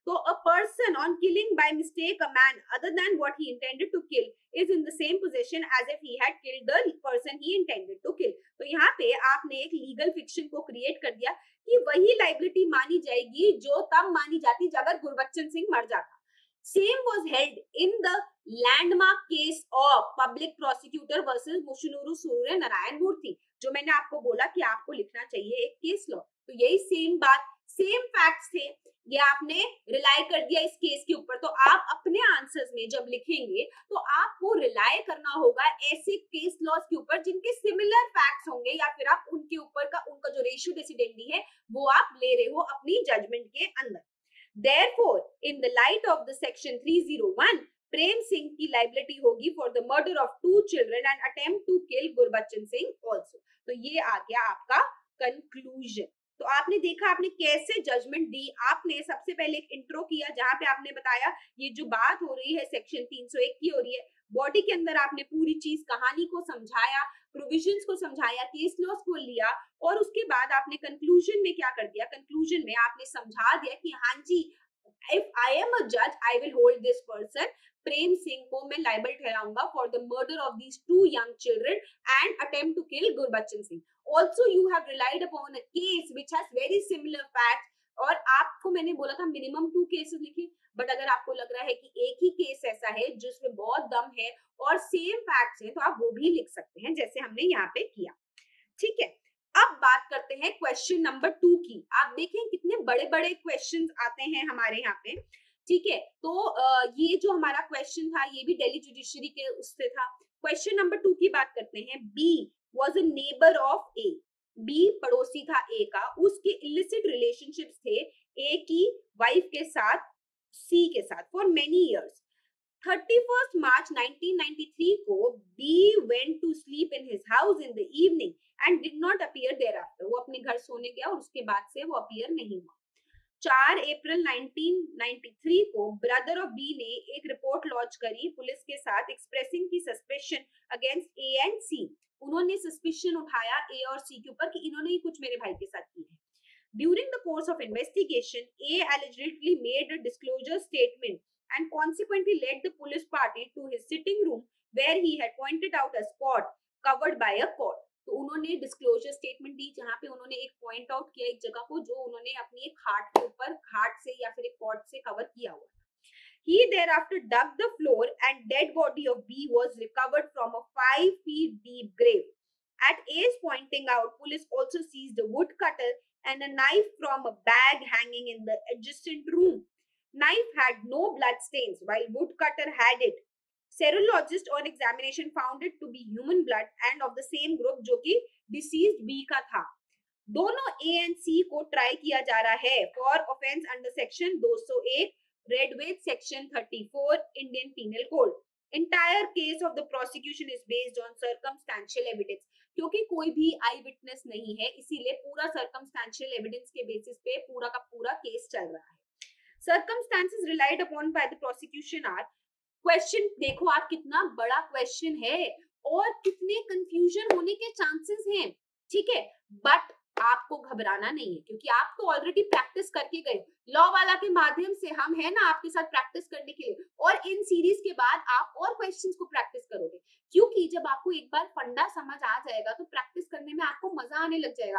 तो a person on killing by mistake a man other than what he intended to kill is in the same position as if he had killed the person he intended to kill. तो यहाँ पे आपने एक legal fiction को create कर दिया कि वही liability मानी जाएगी जो तब मानी जाती अगर गुरबच्चन सिंह मर जाता। Same was held in the landmark case of public prosecutor versus मुशिनुरु सूर्यनारायण मूर्ति, जो मैंने आपको बोला कि आपको लिखना चाहिए एक केस लॉ। तो यही सेम बात, सेम फैक्ट्स थे, ये आपने रिलाई कर दिया इस केस के ऊपर। तो आप अपने आंसर्स में जब लिखेंगे तो आपको रिलाई करना होगा ऐसे केस लॉज के ऊपर जिनके सिमिलर फैक्ट्स होंगे, या फिर आप उनके ऊपर का उनका जो रेशियो डिसीडेंडी है वो आप ले रहे हो अपनी जजमेंट के अंदर। Therefore, in the light of the section three oh one, प्रेम सिंह की लायबिलिटी होगी for the murder of two children and attempt to kill Gurbachan Singh also. तो ये आ गया आपका कंक्लूजन। तो आपने देखा आपने कैसे जजमेंट दी। आपने सबसे पहले एक इंट्रो किया जहां पे आपने बताया ये जो बात हो रही है सेक्शन तीन सौ एक की हो रही है, बॉडी के अंदर आपने पूरी चीज कहानी को समझाया, प्रोविजंस को समझाया, केस लॉस को लिया और उसके बाद आपने कंक्लूजन में क्या कर दिया, कंक्लूजन में आपने समझा दिया कि हाँ जी If I am a judge, I will hold this person, Prem Singh को मैं liable ठहराऊंगा for the murder of these two young children and attempt to kill Gurbachan Singh. Also, you have relied upon a case which has very similar facts. और आपको मैंने बोला था minimum two cases लिखी, but अगर आपको लग रहा है कि एक ही केस ऐसा है जिसमें बहुत दम है और सेम फैक्ट्स हैं, तो आप वो भी लिख सकते हैं जैसे हमने यहाँ पे किया। ठीक है, अब बात करते हैं क्वेश्चन नंबर टू की। आप देखें कितने बड़े बड़े क्वेश्चंस आते हैं हमारे यहाँ पे। ठीक है, तो ये जो हमारा क्वेश्चन था ये भी दिल्ली जुडिशरी के उससे था। क्वेश्चन नंबर टू की बात करते हैं। B was a neighbour of A, B पड़ोसी था ए का, उसके इलिसिट रिलेशनशिप्स थे ए की वाइफ के साथ सी के साथ for many years. thirty-first March nineteen ninety-three को B went to sleep in his house in the evening and did not appear thereafter. वो अपने घर सोने गया और उसके बाद से वो अपीयर नहीं हुआ। चार अप्रैल nineteen ninety-three को ब्रदर ऑफ बी ने एक रिपोर्ट लॉन्च करी पुलिस के साथ एक्सप्रेसिंग की suspicion against A and C. उन्होंने सस्पेशन उठाया ए और सी के ऊपर कि इन्होंने ही कुछ मेरे भाई के साथ की है। During the course of investigation, A allegedly made a disclosure statement and consequently led the police party to his sitting room where he had pointed out a spot covered by a cord. तो उन्होंने disclosure statement दी जहां पे उन्होंने एक point out किया एक जगह को जो उन्होंने अपनी एक खाट के ऊपर खाट से या फिर एक कॉर्ड से कवर किया हुआ। He thereafter dug the floor and dead body of B was recovered from a five feet deep grave. At A's pointing out, police also seized a wood cutter and a knife from a bag hanging in the adjacent room. Knife had no blood stains while woodcutter had it. Serologist on examination found it to be human blood and of the same group जो कि deceased B का था। दोनों A and C को try किया जा रहा है for offense under section two oh one, Redwith section thirty-four, Indian Penal Code. Entire case of the prosecution is based on circumstantial evidence. क्योंकि कोई भी आई विटनेस नहीं है इसीलिए पूरा सर्कमस्टेंशियल एविडेंस के बेसिस पे पूरा का पूरा केस चल रहा है। Circumstances relied upon by the prosecution are question। देखो आप कितना बड़ा क्वेश्चन है और कितने कंफ्यूजन होने के चांसेस हैं। ठीक है, बट आपको घबराना नहीं है क्योंकि आप तो ऑलरेडी प्रैक्टिस करके गए। लॉ वाला के माध्यम से हम है ना आपके साथ प्रैक्टिस करने के लिए, और इन सीरीज के बाद आप और क्वेश्चंस को प्रैक्टिस करोगे क्योंकि जब आपको एक बार फंडा समझ आ जाएगा तो प्रैक्टिस करने में आपको मजा आने लग जाएगा।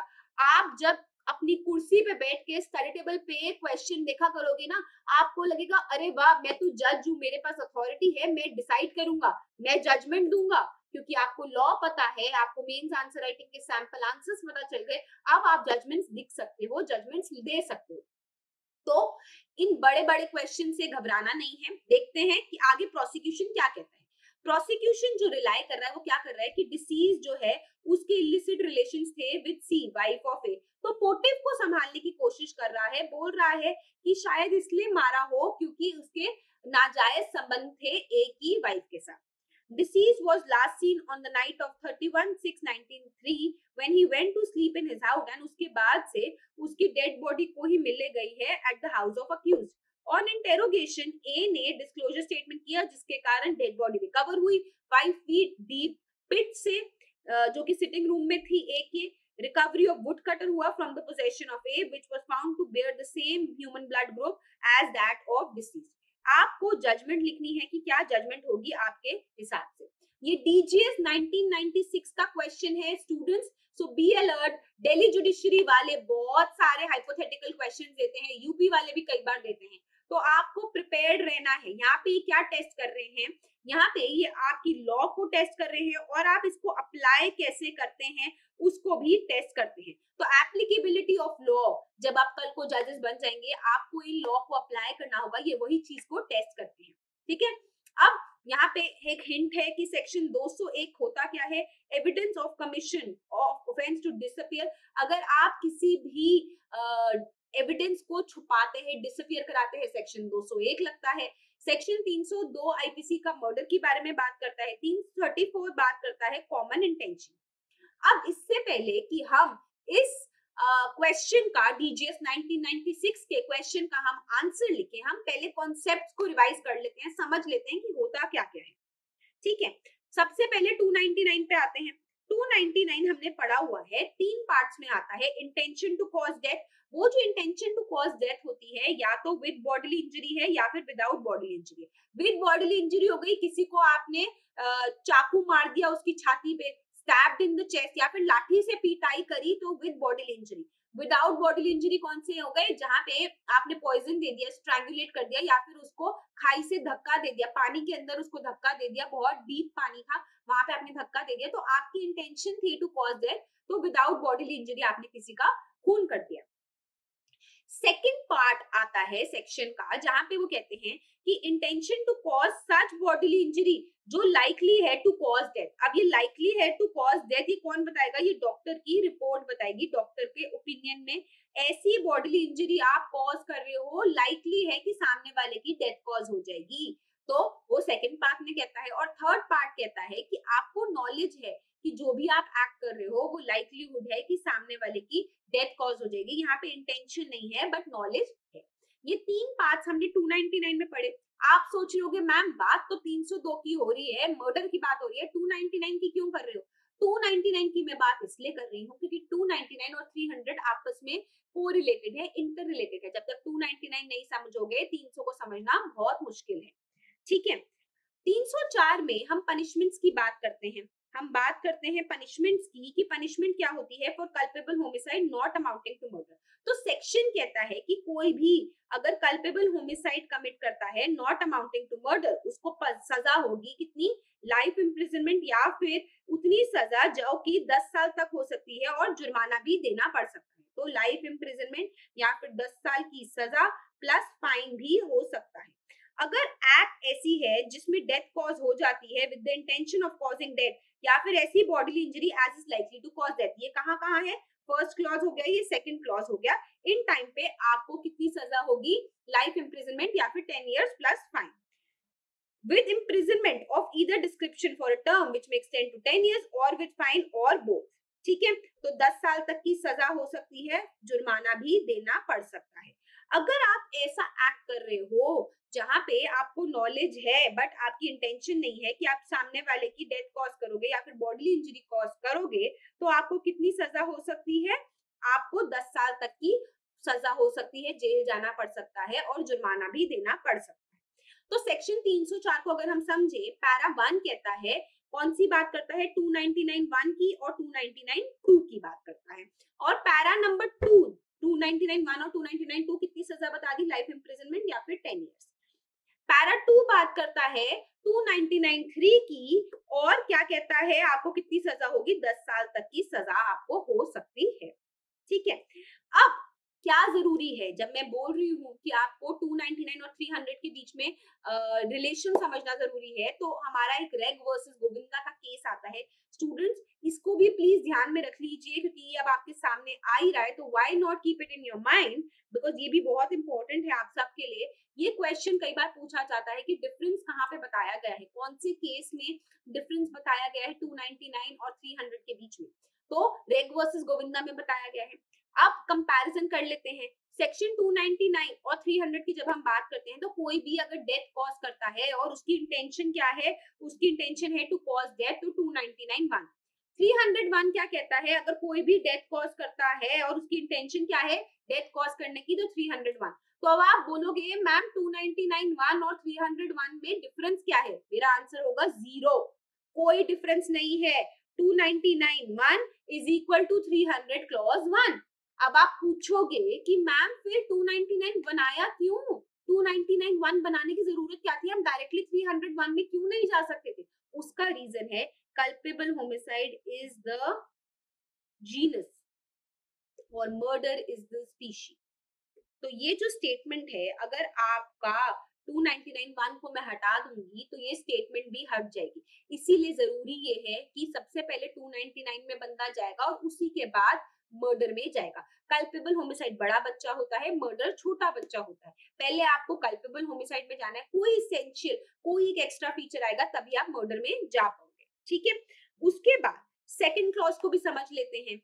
आप जब अपनी कुर्सी पे बैठ के स्टडी टेबल पे क्वेश्चन देखा करोगे ना आपको लगेगा अरे वाह मैं तो जज हूँ, मेरे पास अथॉरिटी है, मैं डिसाइड करूंगा, मैं जजमेंट दूंगा। क्योंकि आपको लॉ पता है, आपको मेंस आंसर राइटिंग के सैंपल आंसर्स पता चल गए, अब आप जजमेंट्स लिख सकते हो, जजमेंट्स दे सकते हो। तो इन बड़े बड़े क्वेश्चन से घबराना नहीं है। देखते हैं कि आगे प्रोसिक्यूशन क्या कहता है। प्रोसिक्यूशन जो रिलाई कर रहा है वो क्या कर रहा है कि डिसीज जो है उसके इलिसिट रिलेशंस थे with C wife of A, तो पोटिव को संभालने की कोशिश कर रहा है, बोल रहा है कि शायद इसलिए मारा हो क्योंकि उसके नाजायज संबंध थे ए की वाइफ के साथ। Deceased was last seen on the night of thirty-first six nineteen oh three when he went to sleep in his house and उसके बाद से उसकी डेड बॉडी को ही मिले गई है at the house of accused. On interrogation, A ने disclosure statement किया जिसके कारण डेड बॉडी रिकवर हुई five feet deep pit से जो कि सिटिंग रूम में थी A के। रिकवरी ऑफ वुड कटर हुआ from the possession of A which was found to bear the same human blood group as that of deceased. आपको judgement लिखनी है कि क्या जजमेंट होगी आपके हिसाब से। ये डीजीएस nineteen ninety-six का क्वेश्चन है students, so be alert. Delhi judiciary वाले बहुत सारे हाइपोथेटिकल क्वेश्चन देते हैं, यूपी वाले भी कई बार देते हैं, तो आपको प्रिपेयर्ड रहना है। यहाँ पे क्या टेस्ट कर रहे हैं, यहाँ पे ये आपकी लॉ को टेस्ट कर रहे हैं और आप इसको अप्लाई कैसे करते हैं उसको भी टेस्ट करते हैं। तो एप्लीकेबिलिटी ऑफ लॉ, जब आप कल को जजेस बन जाएंगे आपको इन लॉ को अप्लाई करना होगा, ये वही चीज को टेस्ट करते हैं। ठीक है, अब यहाँ पे एक हिंट है कि सेक्शन दो सौ एक होता क्या है, evidence of commission of offence to disappear. अगर आप किसी भी uh, एविडेंस को छुपाते हैं, डिसअपीयर कराते हैं, सेक्शन दो सौ एक लगता है। सेक्शन तीन सौ दो आईपीसी का मर्डर के बारे में बात करता है, तीन सौ चौंतीस बात करता है कॉमन इंटेंशन। अब इससे पहले कि हम इस क्वेश्चन का डीजीएस नाइनटीन नाइंटी सिक्स के क्वेश्चन का हम आंसर लिखें, हम पहले कॉन्सेप्ट्स को रिवाइज कर लेते हैं, समझ लेते हैं कि होता क्या क्या है। ठीक है, सबसे पहले टू नाइंटी नाइन पे आते हैं। टू नाइंटी नाइन हमने पढ़ा हुआ है, तीन पार्ट्स में आता है। इंटेंशन टू कॉज डेथ, वो जो इंटेंशन टू कॉज डेथ होती है या तो विद बॉडीली इंजरी है या फिर without bodily injury. With bodily injury हो गई, किसी को आपने चाकू मार दिया उसकी छाती पे, स्टैब्ड इन द चेस्ट, या फिर लाठी से पिटाई करी, तो with bodily injury. Without bodily injury कौन से हो गए, जहां पे आपने पॉइजन दे दिया, स्ट्रैंगुलेट कर दिया, या फिर उसको खाई से धक्का दे दिया, पानी के अंदर उसको धक्का दे दिया, बहुत डीप पानी था वहां पे आपने धक्का दे दिया, तो आपकी इंटेंशन थी टू कॉज डेथ, तो विदाउट बॉडीली इंजरी आपने किसी का खून कर दिया। सेकेंड पार्ट आता है सेक्शन का, जहां पे वो कहते हैं कि intention to cause such bodily injury जो लाइकली है टू कॉज डेथ। अब ये लाइकली है टू कॉज डेथ ये कौन बताएगा, ये डॉक्टर की रिपोर्ट बताएगी, डॉक्टर के ओपिनियन में ऐसी बॉडीली इंजरी आप कॉज कर रहे हो, लाइकली है कि सामने वाले की डेथ कॉज हो जाएगी, तो वो सेकंड पार्ट में कहता है। और थर्ड पार्ट कहता है कि आपको नॉलेज है कि जो भी आप एक्ट कर रहे हो वो लाइकलीहुड है कि सामने वाले की डेथ कॉज हो जाएगी, यहाँ पे इंटेंशन नहीं है बट नॉलेज है। ये तीन पार्ट्स हमने टू नाइंटी नाइन में पढ़े। आप सोच रहे होगे मैम बात तो तीन सौ दो की हो रही है, मर्डर की बात हो रही है, टू नाइंटी नाइन की क्यों कर रहे हो? टू नाइंटी नाइन की मैं बात इसलिए कर रही हूँ क्योंकि टू नाइंटी नाइन और थ्री हंड्रेड आपस में कोरिलेटेड है, इंटर रिलेटेड है। जब तक टू नाइंटी नाइन नहीं समझोगे तीन सौ को समझना बहुत मुश्किल है। ठीक है, तीन सौ चार में हम पनिशमेंट्स की बात करते हैं। हम बात करते हैं पनिशमेंट्स की कि पनिशमेंट क्या होती है for culpable homicide not amounting to murder. तो सेक्शन कहता है कि कोई भी अगर कल्पेबल होमिसाइड कमिट करता है नॉट अमाउंटिंग टू मर्डर, उसको सजा होगी कितनी, लाइफ इम्प्रिजनमेंट या फिर उतनी सजा जो कि दस साल तक हो सकती है और जुर्माना भी देना पड़ सकता है। तो लाइफ इम्प्रिजनमेंट या फिर दस साल की सजा प्लस फाइन भी हो सकता है। अगर एक्ट ऐसी है जिसमें डेथ कॉज हो जाती है with the intention of causing death या फिर ऐसी bodily injury as is likely to cause death, ये कहाँ कहाँ है, फर्स्ट क्लॉज हो गया, ये सेकंड क्लॉज हो गया। इन टाइम पे आपको कितनी सजा होगी, लाइफ इम्प्रिजनमेंट या फिर ten years plus fine with imprisonment of either description for a term which may extend to ten years और विद फाइन और बोथ। ठीक है, तो दस साल तक की सजा हो सकती है, जुर्माना भी देना पड़ सकता है। अगर आप ऐसा एक्ट कर रहे हो जहाँ पे आपको नॉलेज है बट आपकी इंटेंशन नहीं है कि आप सामने वाले की डेथ कॉज करोगे या फिर बॉडीली इंजरी कॉज करोगे, तो आपको कितनी सजा हो सकती है, आपको दस साल तक की सजा हो सकती है, जेल जाना पड़ सकता है और जुर्माना भी देना पड़ सकता है। तो सेक्शन तीन सौ चार को अगर हम समझे, पैरा वन कहता है, कौन सी बात करता है, टू नाइंटी नाइन वन की और टू नाइंटी नाइन टू की बात करता है। और para number two, two ninety nine one और टू नाइंटी नाइन टू कितनी सजा बता दी, लाइफ इम्प्रिजनमेंट या फिर टेन इयर्स। पैरा टू बात करता है टू नाइंटी नाइन थ्री की और क्या कहता है, आपको कितनी सजा होगी, दस साल तक की सजा आपको हो सकती है। ठीक है, अब क्या जरूरी है, जब मैं बोल रही हूँ कि आपको टू नाइंटी नाइन और थ्री हंड्रेड के बीच में रिलेशन समझना जरूरी है, तो हमारा एक रेग वर्सेस गोविंदा का केस आता है। स्टूडेंट्स इसको भी प्लीज ध्यान में रख लीजिए क्योंकि ये अब आपके सामने आ ही रहा है, तो why not keep it in your mind, because ये भी बहुत इंपॉर्टेंट है आप सबके लिए। ये क्वेश्चन कई बार पूछा जाता है कि डिफरेंस कहाँ पे बताया गया है, कौन से केस में डिफरेंस बताया गया है टू नाइंटी नाइन और थ्री हंड्रेड के बीच में, तो रेग वर्सेस गोविंदा में बताया गया है। अब कंपैरिजन कर लेते हैं, सेक्शन टू नाइंटी नाइन और थ्री हंड्रेड की जब हम बात करते हैं, तो कोई भी अगर डेथ कॉज करता है और उसकी इंटेंशन क्या है, उसकी इंटेंशन है टू कॉज डेथ, तो two ninety nine one. Three hundred one क्या कहता है, अगर कोई भी डेथ कॉज करता है और उसकी इंटेंशन क्या है, डेथ कॉज करने की, तो थ्री हंड्रेड वन। तो अब आप बोलोगे ma'am two ninety nine one और थ्री हंड्रेड वन में डिफरेंस क्या है, मेरा आंसर होगा जीरो, कोई डिफरेंस नहीं है। Two ninety nine one is equal to three hundred clause one. अब आप पूछोगे कि मैम फिर टू नाइंटी नाइन बनाया क्यों, टू नाइंटी नाइन वन बनाने की जरूरत क्या थी, हम डायरेक्टली थ्री हंड्रेड वन में क्यों नहीं जा सकते थे? उसका रीजन है culpable homicide is the genus और मर्डर इज द स्पीशी। तो ये जो स्टेटमेंट है, अगर आपका टू नाइंटी नाइन वन को मैं हटा दूंगी तो ये स्टेटमेंट भी हट जाएगी, इसीलिए जरूरी ये है कि सबसे पहले टू नाइंटी नाइन में बंदा जाएगा और उसी के बाद मर्डर में जाएगा। कल्पेबल होमिसाइड बड़ा बच्चा होता है, मर्डर छोटा बच्चा होता है, पहले आपको कल्पेबल होमिसाइड में जाना है, कोई एसेंशियल कोई एक एक्स्ट्रा फीचर आएगा तभी आप मर्डर में जा पाओगे। ठीक है, उसके बाद सेकंड क्लॉज को भी समझ लेते हैं।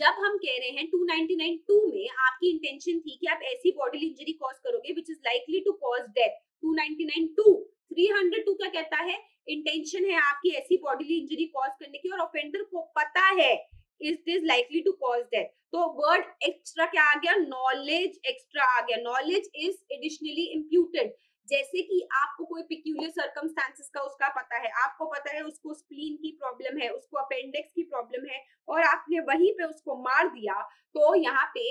जब हम कह रहे हैं टू नाइंटी नाइन टू में आपकी इंटेंशन थी कि आप ऐसी बॉडीली इंजरी कॉज करोगे which is likely to cause death, two ninety nine two, three hundred two का कहता है इंटेंशन है आपकी ऐसी बॉडीली इंजरी कॉज करने की और ऑफेंडर को पता है is this likely to cause death. तो वर्ड एक्स्ट्रा क्या आ गया, नॉलेज एक्स्ट्रा आ गया, नॉलेज इज एडिशनली इंप्यूटेड। जैसे कि आपको कोई पिक्यूलियर सर्कमस्टेंसेस का उसका पता है, आपको पता है उसको स्प्लीन की प्रॉब्लम है, उसको अपेंडिक्स की प्रॉब्लम है और आपने वहीं पे उसको मार दिया, तो यहाँ पे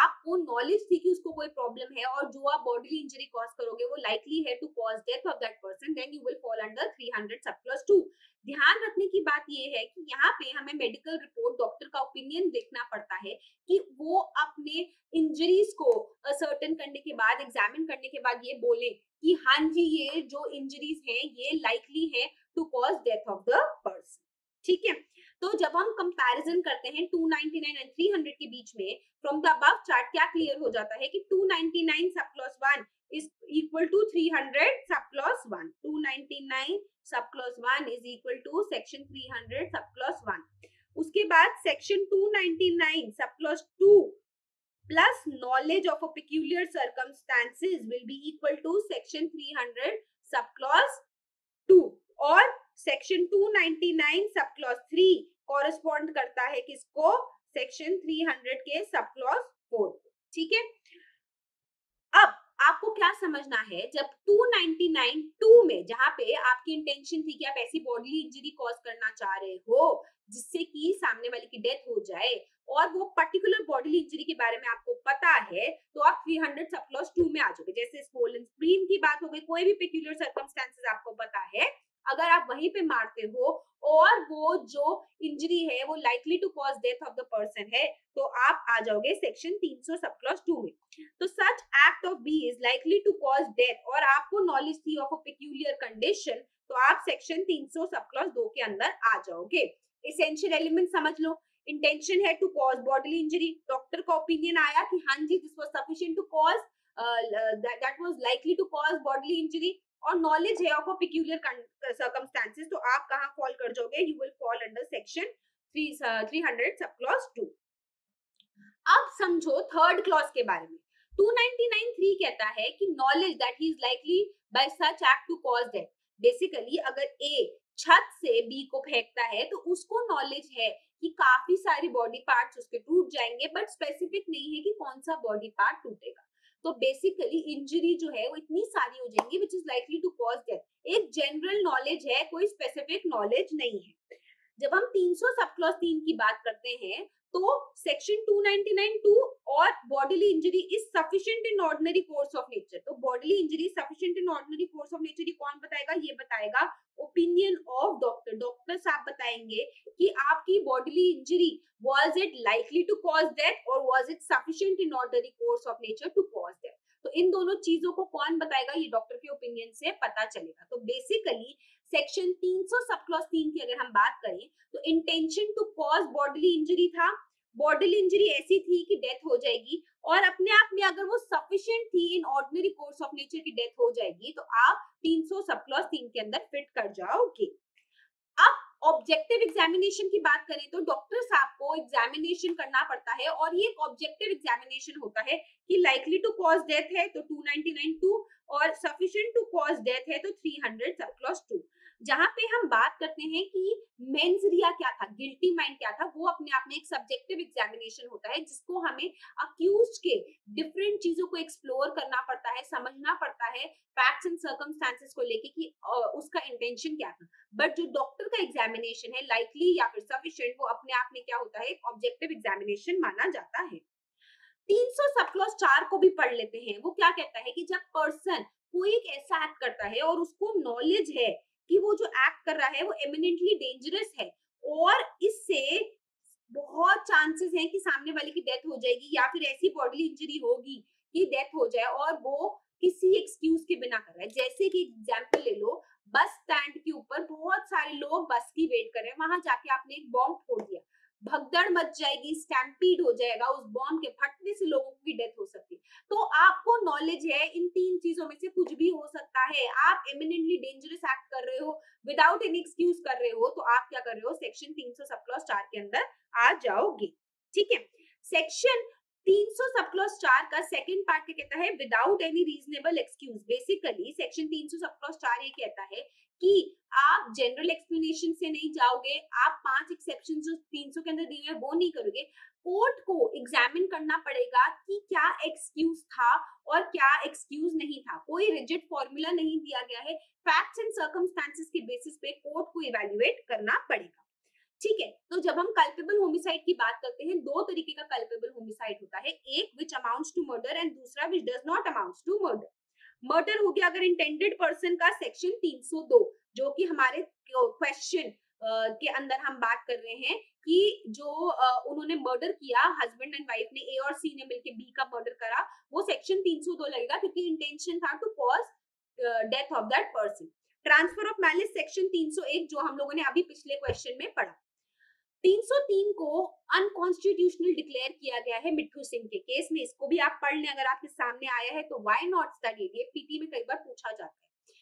आपको नॉलेज थी कि उसको कोई प्रॉब्लम है और जो आप बॉडीली इंजरी कॉज करोगे वो लाइकली है to cause death of that person, then you will fall under three hundred sub clause two. ध्यान रखने की बात यह है कि यहाँ पे हमें मेडिकल रिपोर्ट, डॉक्टर का ओपिनियन देखना पड़ता है कि वो अपने इंजरीज को असर्टेन करने के बाद, एग्जामिन करने के बाद ये बोले कि हाँ जी ये जो इंजरीज हैं ये लाइकली है to cause death of the person. ठीक है, तो जब हम कंपैरिजन करते हैं टू नाइंटी नाइन और थ्री हंड्रेड के बीच में, फ्रॉम द अबव चार्ट क्या क्लियर हो जाता है कि two ninety nine sub clause one is equal to three hundred sub clause one, two ninety nine sub clause one is equal to section three hundred sub clause one. उसके बाद section two ninety nine sub clause two plus knowledge of a peculiar circumstances will be equal to section three hundred subclause two और section two ninety-nine subclause three correspond करता है किसको, section three hundred के subclause four। ठीक है, अब आपको क्या समझना है, जब टू नाइंटी नाइन टू में जहां पे आपकी इंटेंशन थी कि आप ऐसी बॉडीली इंजरी कॉज करना चाह रहे हो जिससे कि सामने वाले की डेथ हो जाए और वो पर्टिकुलर बॉडीली इंजरी के बारे में आपको पता है, तो आप three hundred sub clause two में आ जाओगे। जैसे स्पोल एंड स्प्रीन की बात हो गई, कोई भी पेक्यूलियर सर्कमस्टेंसेस आपको पता है, अगर आप वहीं पे मारते हो और वो जो इंजरी है वो likely to cause death of the person है, तो आप आ जाओगे सेक्शन तीन सौ सब क्लॉज टू में। तो such act of B is likely to cause death और आपको नॉलेज थी ऑफ अ पेक्यूलियर कंडीशन, तो आप सेक्शन तीन सौ सब क्लॉज दो के अंदर आ जाओगे। एसेंशियल एलिमेंट समझ लो, इंटेंशन है to cause bodily injury, doctor का ओपिनियन आया कि हाँ जी this was sufficient to cause that was likely to cause bodily injury और नॉलेज है ऑफ अ पेक्यूलियर सर्कमस्टेंसेस, तो आप कहां फॉल कर जाओगे, you will fall under section three hundred sub clause two. अब समझो थर्ड क्लॉज के बारे में, टू नाइंटी नाइन थ्री कहता है कि knowledge that he is likely by such act to cause death. Basically अगर ए छत से बी को फेंकता है तो उसको नॉलेज है कि काफी सारे बॉडी पार्ट्स उसके टूट जाएंगे, बट स्पेसिफिक नहीं है कि कौन सा बॉडी पार्ट टूटेगा। तो बेसिकली इंजरी जो है वो इतनी सारी हो जाएंगी which is likely to cause death. एक जनरल नॉलेज है, कोई स्पेसिफिक नॉलेज नहीं है। जब हम तीन सौ सब क्लॉज तीन की बात करते हैं तो section two ninety nine two और bodily injury is sufficient in ordinary course of nature, तो bodily injury sufficient in ordinary course of nature ये कौन बताएगा, ये बताएगा ओपिनियन ऑफ डॉक्टर। डॉक्टर साहब बताएंगे कि आपकी bodily injury was it likely to cause death और was it sufficient in ordinary course of nature to cause death. तो इन दोनों चीजों को कौन बताएगा, ये डॉक्टर के ओपिनियन से पता चलेगा। तो बेसिकली सेक्शन तीन सौ सब क्लॉज तीन की अगर हम बात करें तो intention to cause bodily injury था, बॉडीली इंजरी ऐसी थी कि डेथ हो जाएगी और अपने आप में अगर वो सफिशिएंट थी in ordinary course of nature की डेथ हो जाएगी, तो आप तीन सौ सब क्लॉज तीन के अंदर फिट कर जाओगे। अब ऑब्जेक्टिव एग्जामिनेशन की बात करें तो डॉक्टर साहब को एग्जामिनेशन करना पड़ता है और ये एक ऑब्जेक्टिव एग्जामिनेशन होता है कि लाइकली टू कॉज डेथ है तो टू नाइंटी नाइन टू और सफिशिएंट टू कॉज डेथ है तो three hundred sub clause two. जहाँ पे हम बात करते हैं कि मेंस रिया क्या था, गिल्टी माइंड क्या था, वो अपने आप में एक सब्जेक्टिव एग्जामिनेशन होता है जिसको हमें अक्यूज के डिफरेंट चीजों को एक्सप्लोर करना पड़ता है, समझना पड़ता है फैक्ट्स एंड सर्कमस्टेंसेस को लेके कि उसका इंटेंशन क्या था। बट जो डॉक्टर का एग्जामिनेशन है लाइकली या फिर सफिशिएंट, वो अपने आप में क्या होता है, ऑब्जेक्टिव एग्जामिनेशन माना जाता है। तीन सौ सब क्लॉज चार को भी पढ़ लेते हैं, वो क्या कहता है कि जब पर्सन कोई एक ऐसा एक्ट करता है और उसको नॉलेज है कि वो जो एक्ट कर रहा है वो एमिनेंटली डेंजरस है और इससे बहुत चांसेस हैं कि सामने वाले की डेथ हो जाएगी या फिर ऐसी बॉडीली इंजरी होगी कि डेथ हो जाए और वो किसी एक्सक्यूज के बिना कर रहा है। जैसे कि एग्जांपल ले लो, बस स्टैंड के ऊपर बहुत सारे लोग बस की वेट कर रहे हैं, वहां जाके आपने एक बॉम्ब फोड़ दिया, भगदड़ मच जाएगी, स्टैम्पीड हो जाएगा, उस बॉम्ब के फटने से लोगों की डेथ हो सकती है। तो आपको नॉलेज है, इन तीन चीजों में से कुछ भी हो सकता है। आप एमिनेंटली डेंजरस एक्ट कर रहे हो, विदाउट एनी एक्सक्यूज कर रहे हो, तो आप क्या कर रहे हो, सेक्शन तीन सौ सब क्लॉज चार के अंदर आ जाओगे। ठीक है, सेक्शन तीन सौ सब क्लॉज चार का सेकंड पार्ट क्या कहता है, without any reasonable excuse. Basically section तीन सौ सब क्लॉज चार ये कहता है कि आप जनरल एक्सप्लेनेशन से नहीं जाओगे, आप पांच एक्सेप्शन जो तीन सौ के अंदर दिए हुए हैं वो नहीं करोगे। कोर्ट को एग्जामिन करना पड़ेगा कि क्या एक्सक्यूज था और क्या एक्सक्यूज नहीं था। कोई रिजिड फॉर्मूला नहीं दिया गया है, फैक्ट्स एंड सर्कमस्टांसेस के बेसिस पे कोर्ट को इवेल्युएट करना पड़ेगा। ठीक है, तो जब हम कल्पेबल होमिसाइड की बात करते हैं, दो तरीके का कल्पेबल होमिसाइड होता है, एक which amounts to murder and दूसरा which does not amounts to murder. Murder हो गया अगर इंटेंडेड पर्सन का, सेक्शन तीन सौ दो, जो कि हमारे क्वेश्चन के अंदर हम बात कर रहे हैं कि जो उन्होंने मर्डर किया, हस्बैंड एंड वाइफ ने, ए और सी ने मिलकर बी का मर्डर करा, वो सेक्शन तीन सौ दो लगेगा क्योंकि इंटेंशन था to cause death of that person. Transfer of malice section तीन सौ एक, जो हम लोगों ने अभी पिछले क्वेश्चन में पढ़ा। तीन सौ तीन को अनकॉन्स्टिट्यूशनल डिक्लेयर किया गया है मिट्ठू सिंह के केस में, इसको भी आप पढ़ लें अगर आपके सामने आया है तो। व्हाई नॉट स्टडी, ये पीटी में कई बार पूछा जाता है।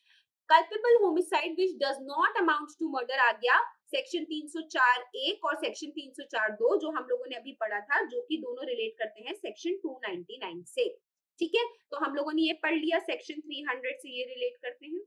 Culpable homicide which does not amount to murder आ गया सेक्शन तीन सौ चार एक और सेक्शन तीन सौ चार दो, जो हम लोगों ने अभी पढ़ा था, जो कि दोनों रिलेट करते हैं सेक्शन दो सौ निन्यानवे से। ठीक है, तो हम लोगों ने ये पढ़ लिया, सेक्शन तीन सौ से ये रिलेट करते हैं।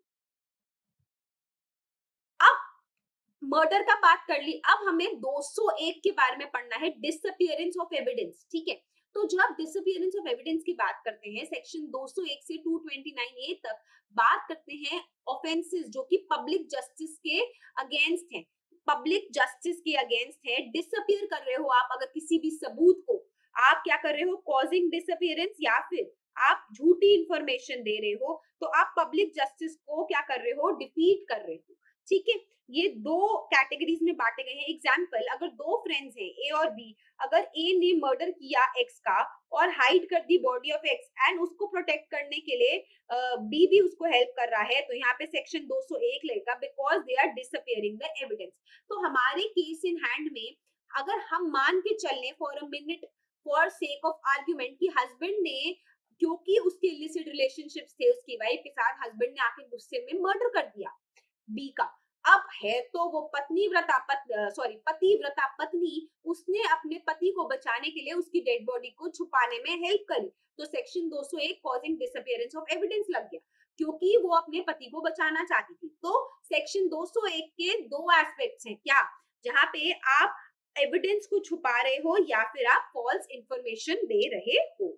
मर्डर का बात कर ली, अब हमें दो सौ एक के बारे में पढ़ना है, डिसअपीयरेंस ऑफ एविडेंस। ठीक है, तो जब डिसअपीयरेंस ऑफ एविडेंस की बात करते हैं, सेक्शन दो सौ एक से दो सौ उनतीस ए तक बात करते हैं ऑफेंसेस जो कि पब्लिक जस्टिस के अगेंस्ट हैं। पब्लिक जस्टिस के अगेंस्ट है, डिसअपीयर कर रहे हो आप अगर किसी भी सबूत को, आप क्या कर रहे हो, कॉजिंग डिसअपीयरेंस या फिर आप झूठी इंफॉर्मेशन दे रहे हो, तो आप पब्लिक जस्टिस को क्या कर रहे हो, डिफीट कर रहे हो। ठीक है, ये दो कैटेगरीज में बांटे गए हैं। एग्जाम्पल, अगर दो फ्रेंड्स हैं ए और बी, अगर ए ने मर्डर किया एक्स का और हाइड कर दी बॉडी ऑफ एक्स, एंड उसको प्रोटेक्ट करने के लिए बी भी उसको हेल्प कर रहा है, तो यहाँ पे सेक्शन दो सौ एक लगेगा because they are disappearing the evidence. तो हमारे केस इन हैंड में अगर हम मान के चले for a minute, for sake of argument, की हस्बैंड ने, क्योंकि उसके इलिसिट रिलेशनशिप्स थे उसकी वाइफ के साथ, हस्बैंड ने आके गुस्से में मर्डर कर दिया बी का। अब है तो वो पत्नी व्रता पत, सॉरी पति व्रता पत्नी, उसने अपने पति को बचाने के लिए उसकी डेड बॉडी को छुपाने में हेल्प करी, तो सेक्शन दो सौ एक कॉजिंग डिसअपीयरेंस ऑफ एविडेंस लग गया क्योंकि वो अपने पति को बचाना चाहती थी। तो सेक्शन दो सौ एक के दो एस्पेक्ट्स हैं, क्या, जहाँ पे आप एविडेंस को छुपा रहे हो या फिर आप फॉल्स इंफॉर्मेशन दे रहे हो।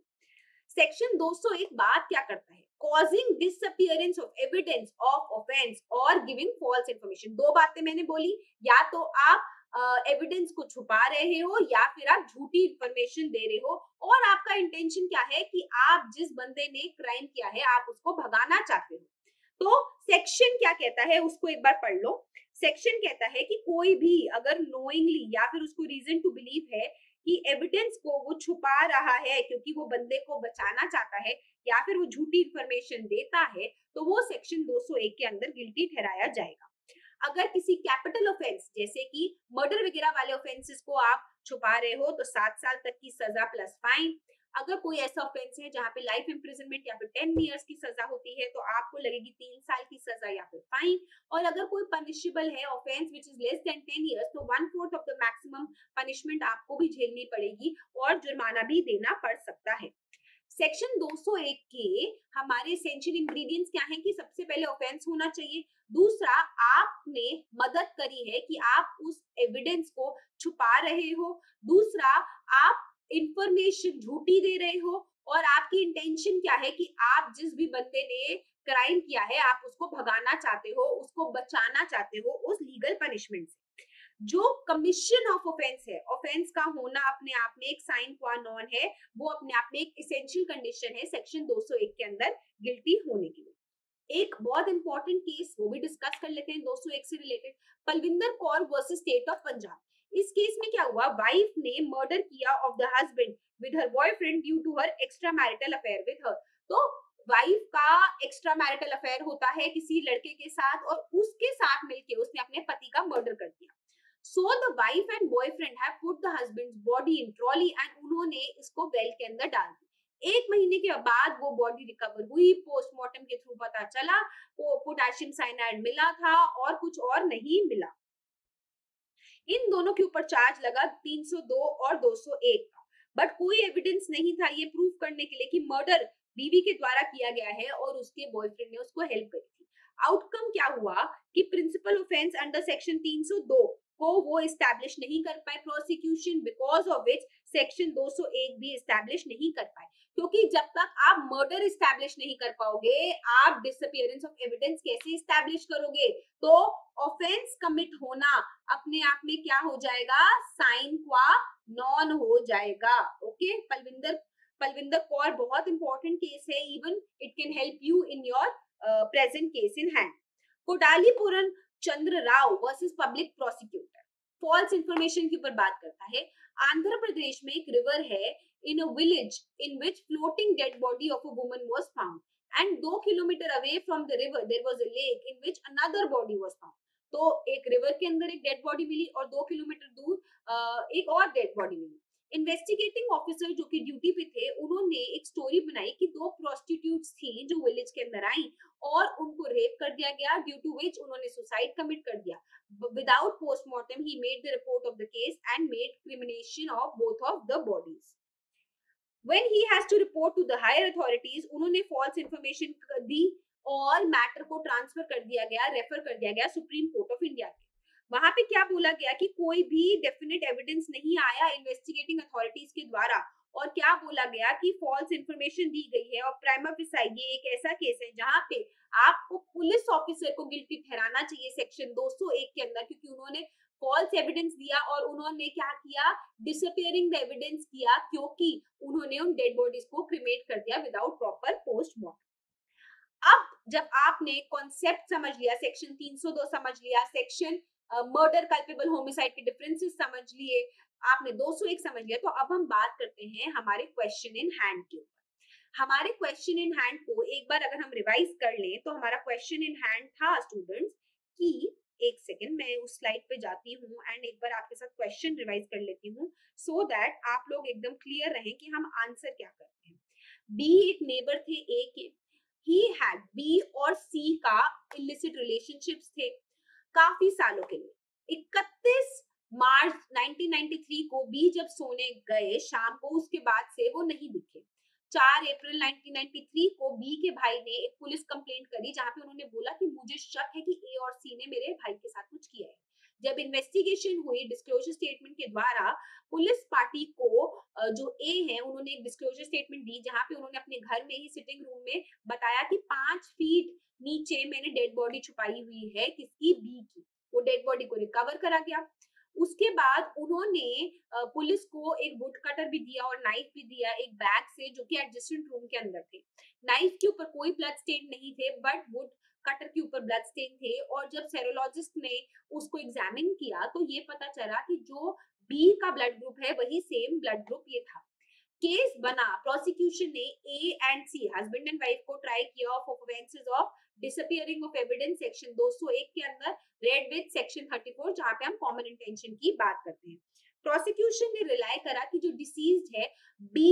सेक्शन दो सौ एक बात क्या करता है, causing disappearance of evidence of offence और गिविंग फॉल्स इंफॉर्मेशन। दो बातें मैंने बोली, या तो आप एविडेंस uh, को छुपा रहे हो या फिर आप झूठी इंफॉर्मेशन दे रहे हो, और आपका इंटेंशन क्या है कि आप जिस बंदे ने क्राइम किया है आप उसको भगाना चाहते हो। तो सेक्शन क्या कहता है, उसको एक बार पढ़ लो। सेक्शन कहता है कि कोई भी अगर नोइंगली या फिर उसको रीजन टू बिलीव है कि एविडेंस को वो छुपा रहा है क्योंकि वो बंदे को बचाना चाहता है या फिर वो झूठी इंफॉर्मेशन देता है, तो वो सेक्शन दो सौ एक के अंदर गिल्टी ठहराया जाएगा। अगर किसी कैपिटल ऑफेंस जैसे कि मर्डर वगैरह वाले ऑफेंसेस को आप छुपा रहे हो तो सात साल तक की सजा प्लस फाइन। अगर कोई ऐसा ऑफेंस है जहाँ पे लाइफ इम्प्रिजनमेंट या फिर टेन इयर्स की सजा होती है तो आपको लगेगी तीन साल की सजा या फिर फाइन। और अगर कोई पनिशेबल है offence which is less than ten years तो one fourth of the maximum punishment आपको भी झेलनी पड़ेगी और जुर्माना भी देना पड़ सकता है। सेक्शन दो सौ एक के हमारे एसेंशियल इंग्रेडिएंट्स क्या हैं कि सबसे पहले ऑफेंस होना चाहिए, दूसरा आपने मदद करी है कि आप उस एविडेंस को छुपा रहे हो, दूसरा आप इंफॉर्मेशन झूठी दे रहे हो, और आपकी इंटेंशन क्या है कि आप जिस भी बंदे ने क्राइम किया है आप उसको भगाना चाहते हो, उसको बचाना चाहते हो उस लीगल पनिशमेंट से। जो कमीशन ऑफ ऑफेंस है, ऑफेंस का होना अपने आप में एक साइन क्वा नॉन है, वो अपने आप में एक एसेंशियल कंडीशन है सेक्शन दो सौ एक के अंदर गिल्टी होने के लिए। एक बहुत इंपॉर्टेंट केस वो भी डिस्कस कर लेते हैं दो सौ एक से related, पलविंदर कौर versus state of Punjab. इस केस में क्या हुआ, वाइफ ने मर्डर किया of the husband with her boyfriend due to her extra marital affair with her. तो वाइफ का एक्स्ट्रा मैरिटल अफेयर होता है किसी लड़के के साथ और उसके साथ मिलके उसने अपने पति का मर्डर कर दिया। So the wife and boyfriend have put the husband's body in trolley and उन्होंने इसको well के अंदर डाल दी। एक महीने के बाद वो बॉडी रिकवर हुई, पोस्टमार्टम के थ्रू पता चला वो पोटेशियम साइनाइड मिला था और कुछ और नहीं मिला। इन दोनों के ऊपर चार्ज लगा तीन सौ दो और दो सौ एक का, बट कोई एविडेंस नहीं था ये प्रूव करने के लिए कि मर्डर बीवी के द्वारा किया गया है और उसके बॉयफ्रेंड ने उसको हेल्प करी थी। आउटकम क्या हुआ कि प्रिंसिपल ऑफेंस अंडर सेक्शन तीन सौ दो को वो एस्टैब्लिश नहीं कर पाए prosecution, because of which section दो सौ एक भी एस्टैब्लिश नहीं कर पाए, क्योंकि जब तक आप मर्डर एस्टैब्लिश नहीं कर पाओगे आप डिसअपीयरेंस ऑफ एविडेंस कैसे एस्टैब्लिश करोगे। तो ऑफेंस कमिट होना अपने आप में क्या हो जाएगा, साइन क्वा नॉन हो जाएगा। ओके, पलविंदर पलविंदर कौर बहुत इंपॉर्टेंट केस है, even it can help you in your present case in hand. कोटालीपुरम चंद्रराव versus public prosecutor false information के ऊपर बात करता है। आंध्र प्रदेश में एक रिवर है, in a village in which floating dead body of a woman was found and दो kilometre away from the river there was a lake in which another body was found. तो एक रिवर के अंदर एक dead body मिली और दो kilometre दूर एक और डेड बॉडी मिली। इन्वेस्टिगेटिंग ऑफिसर जो कि ड्यूटी पे थे उन्होंने एक स्टोरी बनाई कि दो प्रोस्टिट्यूट्स थी जो विलेज के अंदर आई और उनको रेप कर दिया गया, ड्यू टू व्हिच उन्होंने सुसाइड कमिट कर दिया। Without postmortem he made the report of the case and made cremation of both of the bodies. When he has to report to the higher authorities उन्होंने false information दी और matter को transfer कर दिया गया, refer कर दिया गया सुप्रीम कोर्ट ऑफ इंडिया के। वहां पे क्या बोला गया कि कोई भी डेफिनेट एविडेंस नहीं आया इन्वेस्टिगेटिंग अथॉरिटीज के द्वारा और क्या बोला गया कि फॉल्स इंफॉर्मेशन दी गई है और प्राइमा फेसा ये एक ऐसा केस है जहां पे आपको पुलिस ऑफिसर को गिल्टी ठहराना चाहिए सेक्शन दो सौ एक के अंदर, क्योंकि उन्होंने फॉल्स एविडेंस दिया और उन्होंने क्या किया, डिसअपियरिंग द एविडेंस किया, क्योंकि उन्होंने उन डेड बॉडीज को क्रिमेट कर दिया विदाउट प्रॉपर पोस्टमार्टम। अब जब आपने कॉन्सेप्ट समझ लिया, सेक्शन तीन सौ दो समझ लिया, सेक्शन मर्डर कल्पेबल होमिसाइड के डिफरेंसेस समझ लिए, आपने दो सौ एक समझ लिया, तो अब हम बात करते हैं हमारे क्वेश्चन इन हैंड के ऊपर। हमारे क्वेश्चन इन हैंड को एक बार अगर हम रिवाइज कर लें तो हमारा क्वेश्चन इन हैंड था स्टूडेंट्स कि एक सेकेंड मैं उस स्लाइड पे जाती हूँ एंड एक बार आपके साथ क्वेश्चन रिवाइज कर लेती हूँ सो दैट आप लोग एकदम क्लियर रहें कि हम आंसर क्या करते हैं। बी एक नेबर थे ए के, ही हैड बी और सी का इलिसिट रिलेशनशिप्स थे काफी सालों के लिए। इकतीस मार्च नाइनटीन नाइंटी थ्री को बी जब सोने गए शाम को उसके बाद से वो नहीं दिखे। चार अप्रैल नाइनटीन नाइंटी थ्री को बी के भाई ने एक पुलिस कंप्लेंट करी जहां पे उन्होंने बोला कि मुझे शक है कि ए और सी ने मेरे भाई के साथ कुछ किया है। जब इन्वेस्टिगेशन हुई डिस्क्लोजर स्टेटमेंट के द्वारा पुलिस पार्टी को जो ए है उन्होंने एक डिस्क्लोजर स्टेटमेंट दी जहां पे उन्होंने अपने घर में ही सिटिंग रूम में बताया कि पांच फीट नीचे मैंने डेड बॉडी छुपाई हुई है किसकी, बी की। वो डेड बॉडी को रिकवर करा गया। उसके बाद उन्होंने पुलिस को एक वुड कटर भी दिया और नाइफ भी दिया एक बैग से जो कि एडजेसेंट रूम के अंदर थे। नाइफ के ऊपर कोई ब्लड स्टेन नहीं थे बट वुड कटर के ऊपर ब्लड स्टेन थे और जब सेरोलॉजिस्ट ने उसको एग्जामिन किया तो ये पता चला कि जो बी का ब्लड ग्रुप है वही सेम ब्लड ग्रुप ये था। केस बना, प्रोसिक्यूशन ने A and C husband and wife को ट्राई किया for offences of disappearing of evidence section दो सौ एक के अंदर रेड विद सेक्शन चौंतीस जहां पे हम कॉमन इंटेंशन की बात करते हैं। प्रोसिक्यूशन ने रिलाई करा कि जो डिसीज्ड है बी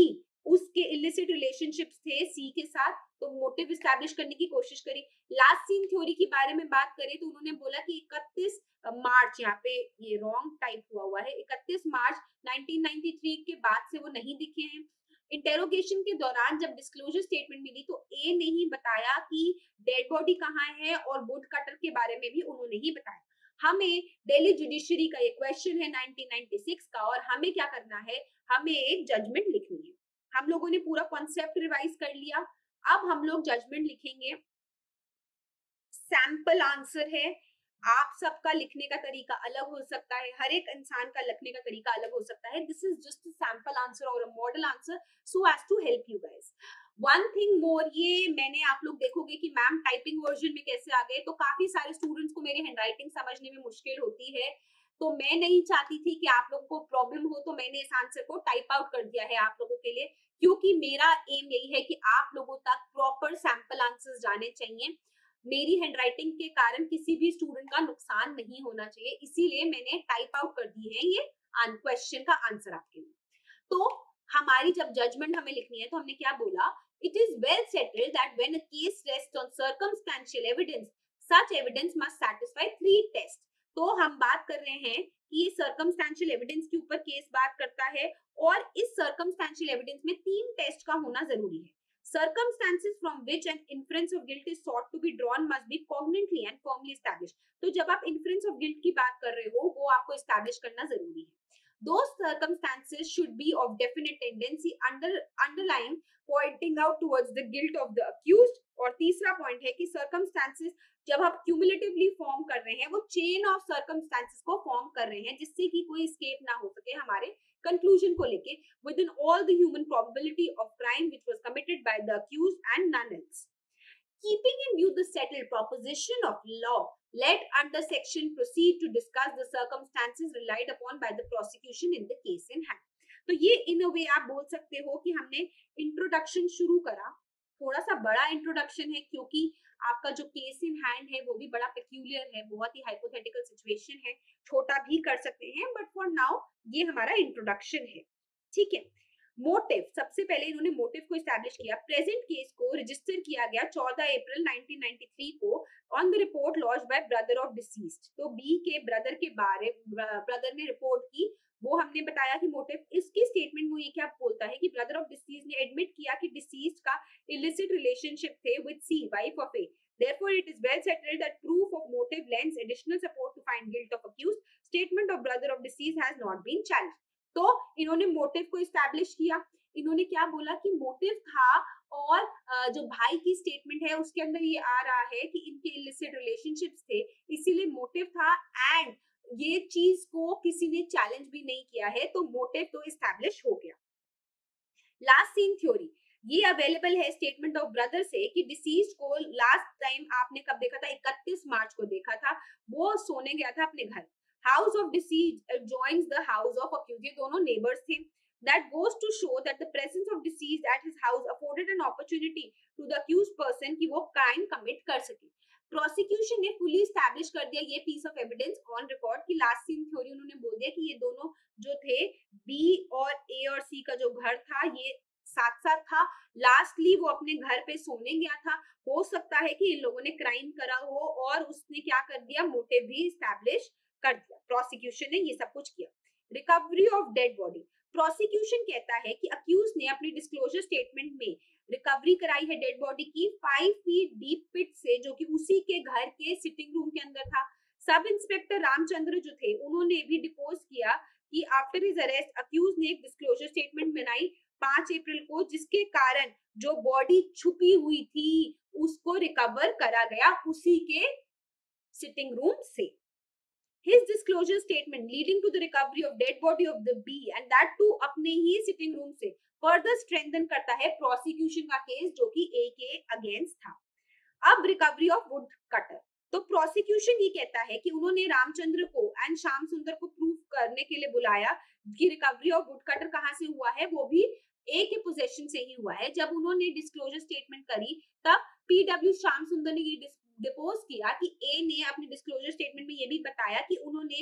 उसके इलिसिट रिलेशनशिप्स थे सी के साथ, तो मोटिव एस्टैब्लिश करने की कोशिश करी। लास्ट सीन थ्योरी के बारे में बात करें तो उन्होंने बोला कि इकतीस मार्च, यहाँ पे ये रॉन्ग टाइप हुआ हुआ है, इकतीस मार्च नाइनटीन नाइंटी थ्री के बाद से वो नहीं दिखे हैं। इंटेरोगेशन के दौरान जब डिस्क्लोजर स्टेटमेंट मिली तो ए ने ही बताया कि डेड बॉडी कहाँ है और वुड कटर के बारे में भी उन्होंने ही बताया। हमें दिल्ली जुडिशरी का ये क्वेश्चन है नाइनटीन नाइंटी सिक्स का और हमें क्या करना है, हमें एक जजमेंट लिखनी है। हम लोगों ने पूरा कॉन्सेप्ट रिवाइज कर लिया, अब हम लोग जजमेंट लिखेंगे। सैंपल आंसर है, आप सबका लिखने का तरीका अलग हो सकता है, हर एक इंसान का लिखने का तरीका अलग हो सकता है। This is just sample answer और model answer so as to help you guys. One thing more, ये मैंने आप लोग देखोगे कि मैम टाइपिंग वर्जन में कैसे आ गए, तो काफी सारे स्टूडेंट्स को मेरी हैंडराइटिंग समझने में मुश्किल होती है, तो मैं नहीं चाहती थी कि आप लोगों को प्रॉब्लम हो, तो मैंने इस आंसर को टाइप आउट कर दिया है आप लोगों के लिए, क्योंकि मेरा एम यही है कि आप लोगों तक प्रॉपर सैंपल आंसर्स जाने चाहिए। मेरी हैंडराइटिंग के कारण किसी भी स्टूडेंट का नुकसान नहीं होना चाहिए, इसीलिए मैंने टाइप आउट कर दी है ये क्वेश्चन का आंसर आपके लिए। तो हमारी जब जजमेंट हमें लिखनी है तो हमने क्या बोला, it is well settled that when a case rest on circumstantial evidence such evidence must satisfy three test. तो हम बात कर रहे हैं कि सर्कमस्टेंशियल एविडेंस के ऊपर केस बात करता है और इस सर्कमस्टेंशियल एविडेंस में तीन टेस्ट का होना जरूरी है। Circumstances from which an inference of guilt is sought to be drawn must be cognizantly and firmly established. तो जब आप inference of guilt की बात कर रहे हो, वो आपको establish करना जरूरी है। Those circumstances should be of definite tendency under underlying pointing out towards the guilt of the accused। और तीसरा point है कि circumstances जब आप cumulatively form कर रहे हैं, वो chain of circumstances को form कर रहे हैं, जिससे कि कोई escape ना हो सके हमारे कंक्लूजन को लेके, within all the human probability of crime which was committed by the accused and none else, keeping in view the settled proposition of law, let under section proceed to discuss the circumstances relied upon by the prosecution in the case in hand। तो ये in a way आप बोल सकते हो कि हमने introduction शुरू करा, थोड़ा सा बड़ा इंट्रोडक्शन है क्योंकि आपका जो केस इन हैंड है वो भी बड़ा पेक्यूलियर है, बहुत ही हाइपोथेटिकल सिचुएशन है, छोटा भी कर सकते हैं, बट फॉर नाउ ये हमारा इंट्रोडक्शन है, ठीक है। मोटिव, सबसे पहले इन्होंने मोटिव को एस्टैब्लिश किया। प्रेजेंट केस को रजिस्टर किया गया चौदह अप्रैल उन्नीस सौ तिरानवे को on the report laws by brother of deceased. तो बी के ब्रदर के बारे ब्रदर ने रिपोर्ट की, वो हमने बताया कि मोटिव। इसकी स्टेटमेंट में ये क्या बोलता है कि ब्रदर ऑफ डिसीज ने एडमिट किया कि डिसीज का इलिसिट रिलेशनशिप थे with C wife of A. Therefore, it is well settled that proof of motive lends additional support to find guilt of accused. Statement of brother of deceased has not been challenged. तो इन्होंने motive को establish किया। इन्होंने क्या बोला कि motive था, और जो भाई की स्टेटमेंट है उसके अंदर ये आ रहा है कि इनके illicit relationships थे, इसीलिए मोटिव था, एंड ये चीज को किसी ने चैलेंज भी नहीं किया है, तो मोटिव तो एस्टैब्लिश हो गया। लास्ट सीन थ्योरी, ये अवेलेबल है स्टेटमेंट ऑफ ब्रदर से कि डिसीज को लास्ट टाइम आपने कब देखा था, इकतीस मार्च को देखा था, वो सोने गया था अपने घर। House of deceased joins the house of accused, ये दोनों नेबर्स थे। That goes to show that the presence of deceased at his house afforded an opportunity to the accused person कि वो क्राइम कमिट कर सके। प्रोसिक्यूशन ने fully establish कर दिया ये piece of evidence on record कि लास्ट सीन थ्योरी, उन्होंने बोल दिया कि ये दोनों जो थे, बी और ए और सी का जो घर था ये साथ साथ था, लास्टली वो अपने घर पे सोने गया था, हो सकता है कि इन लोगों ने क्राइम करा हो, और उसने क्या कर दिया, मोटिव भी एस्टैब्लिश कर दिया। प्रोसिक्यूशन ने ये सब कुछ किया। Recovery of dead body, prosecution कहता है कि अक्यूज ने अपनी डिस्क्लोजर स्टेटमेंट में रिकवरी कराई है डेड बॉडी की फाइव फीट डीप पिट से, जो कि उसी के घर के सिटिंग रूम के अंदर था। सब इंस्पेक्टर रामचंद्र जो थे, उन्होंने भी डिपोज किया कि आफ्टर हिज अरेस्ट अक्यूज ने एक डिस्क्लोजर स्टेटमेंट बनाई पाँच अप्रैल को, जिसके कारण जो बॉडी छुपी हुई थी उसको रिकवर करा गया उसी के सिटिंग रूम से। His disclosure statement leading to the recovery of dead body of the B and that too अपने ही सिटिंग रूम से further strengthen करता है प्रोसिक्यूशन का केस, जो कि A के अगेंस्ट था। अब रिकवरी ऑफ वुड कटर, तो प्रोसिक्यूशन ये कहता है कि उन्होंने रामचंद्र को एंड श्याम सुंदर को प्रूव करने के लिए बुलाया कि रिकवरी ऑफ वुड कटर कहाँ से हुआ है, वो भी ए के पोजेशन से ही हुआ है। जब उन्होंने डिस्क्लोजर स्टेटमेंट करी तब पीडब्ल्यू श्याम सुंदर ने ये डिपोज किया कि ए ने अपने डिस्क्लोजर स्टेटमेंट में ये भी बताया कि उन्होंने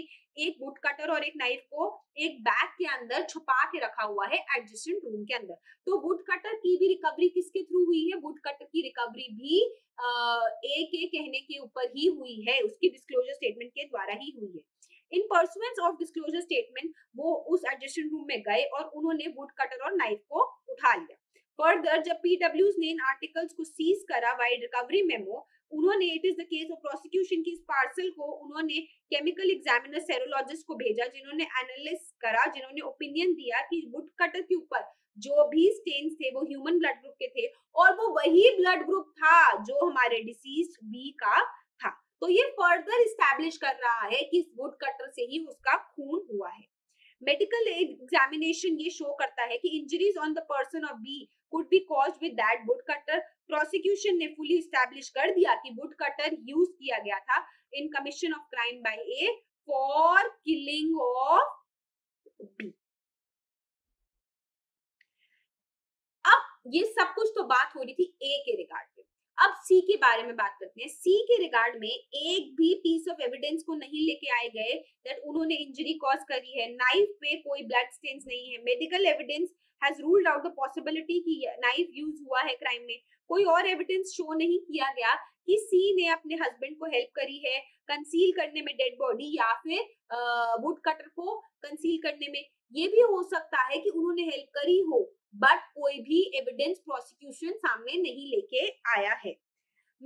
एक वुड कटर और एक नाइफ को एक बैग के अंदर छुपा के रखा हुआ है एडजेसेंट रूम के अंदर। तो वुड कटर की भी रिकवरी किसके थ्रू हुई है, वुड कटर की रिकवरी भी ए के कहने के ऊपर ही हुई है, उसकी डिस्क्लोजर स्टेटमेंट के द्वारा ही हुई है। In pursuance of disclosure statement वो उस एडजेसेंट रूम में गए और उन्होंने वुड कटर और नाइफ को उठा लिया। फर्दर जब पीडब्ल्यूज ने इन आर्टिकल्स को सीज करा वाइड रिकवरी मेमो, उन्होंने it is the case of prosecution की इस पार्सल को उन्होंने केमिकल एग्जामिनर सेरोलॉजिस्ट को भेजा, जिन्होंने एनालिसिस करा, जिन्होंने ओपिनियन दिया कि वुड कटर के ऊपर जो भी स्टेन्स थे वो ह्यूमन ब्लड ग्रुप के थे, और वो वही ब्लड ग्रुप था जो हमारे डिसीज्ड बी का था। तो ये फर्दर एस्टैब्लिश कर रहा है कि इस वुड कटर से ही उसका खून हुआ है। मेडिकल एग्जामिनेशन ये शो करता है कि injuries on the person of B could be caused with that wood cutter. Prosecution ने फुली एस्टैब्लिश कर दिया कि वुड कटर यूज किया गया था in commission of crime by A for killing of B. अब ये सब कुछ तो बात हो रही थी ए के रिगार्ड में, अब सी के बारे में बात करते हैं। सी के रिगार्ड में एक भी पीस ऑफ एविडेंस को नहीं लेके आए गए दैट उन्होंने इंजरी कॉज करी है, नाइफ पे कोई ब्लड स्टेन्स नहीं है, medical evidence has ruled out the possibility कि नाइफ यूज हुआ है क्राइम में, कोई और एविडेंस शो नहीं किया गया कि सी ने अपने हस्बैंड को हेल्प करी है कंसील करने में डेड बॉडी या फिर वुड कटर को कंसील करने में। ये भी हो सकता है कि उन्होंने हेल्प करी हो, बट कोई भी एविडेंस प्रोसिक्यूशन सामने नहीं लेके आया है।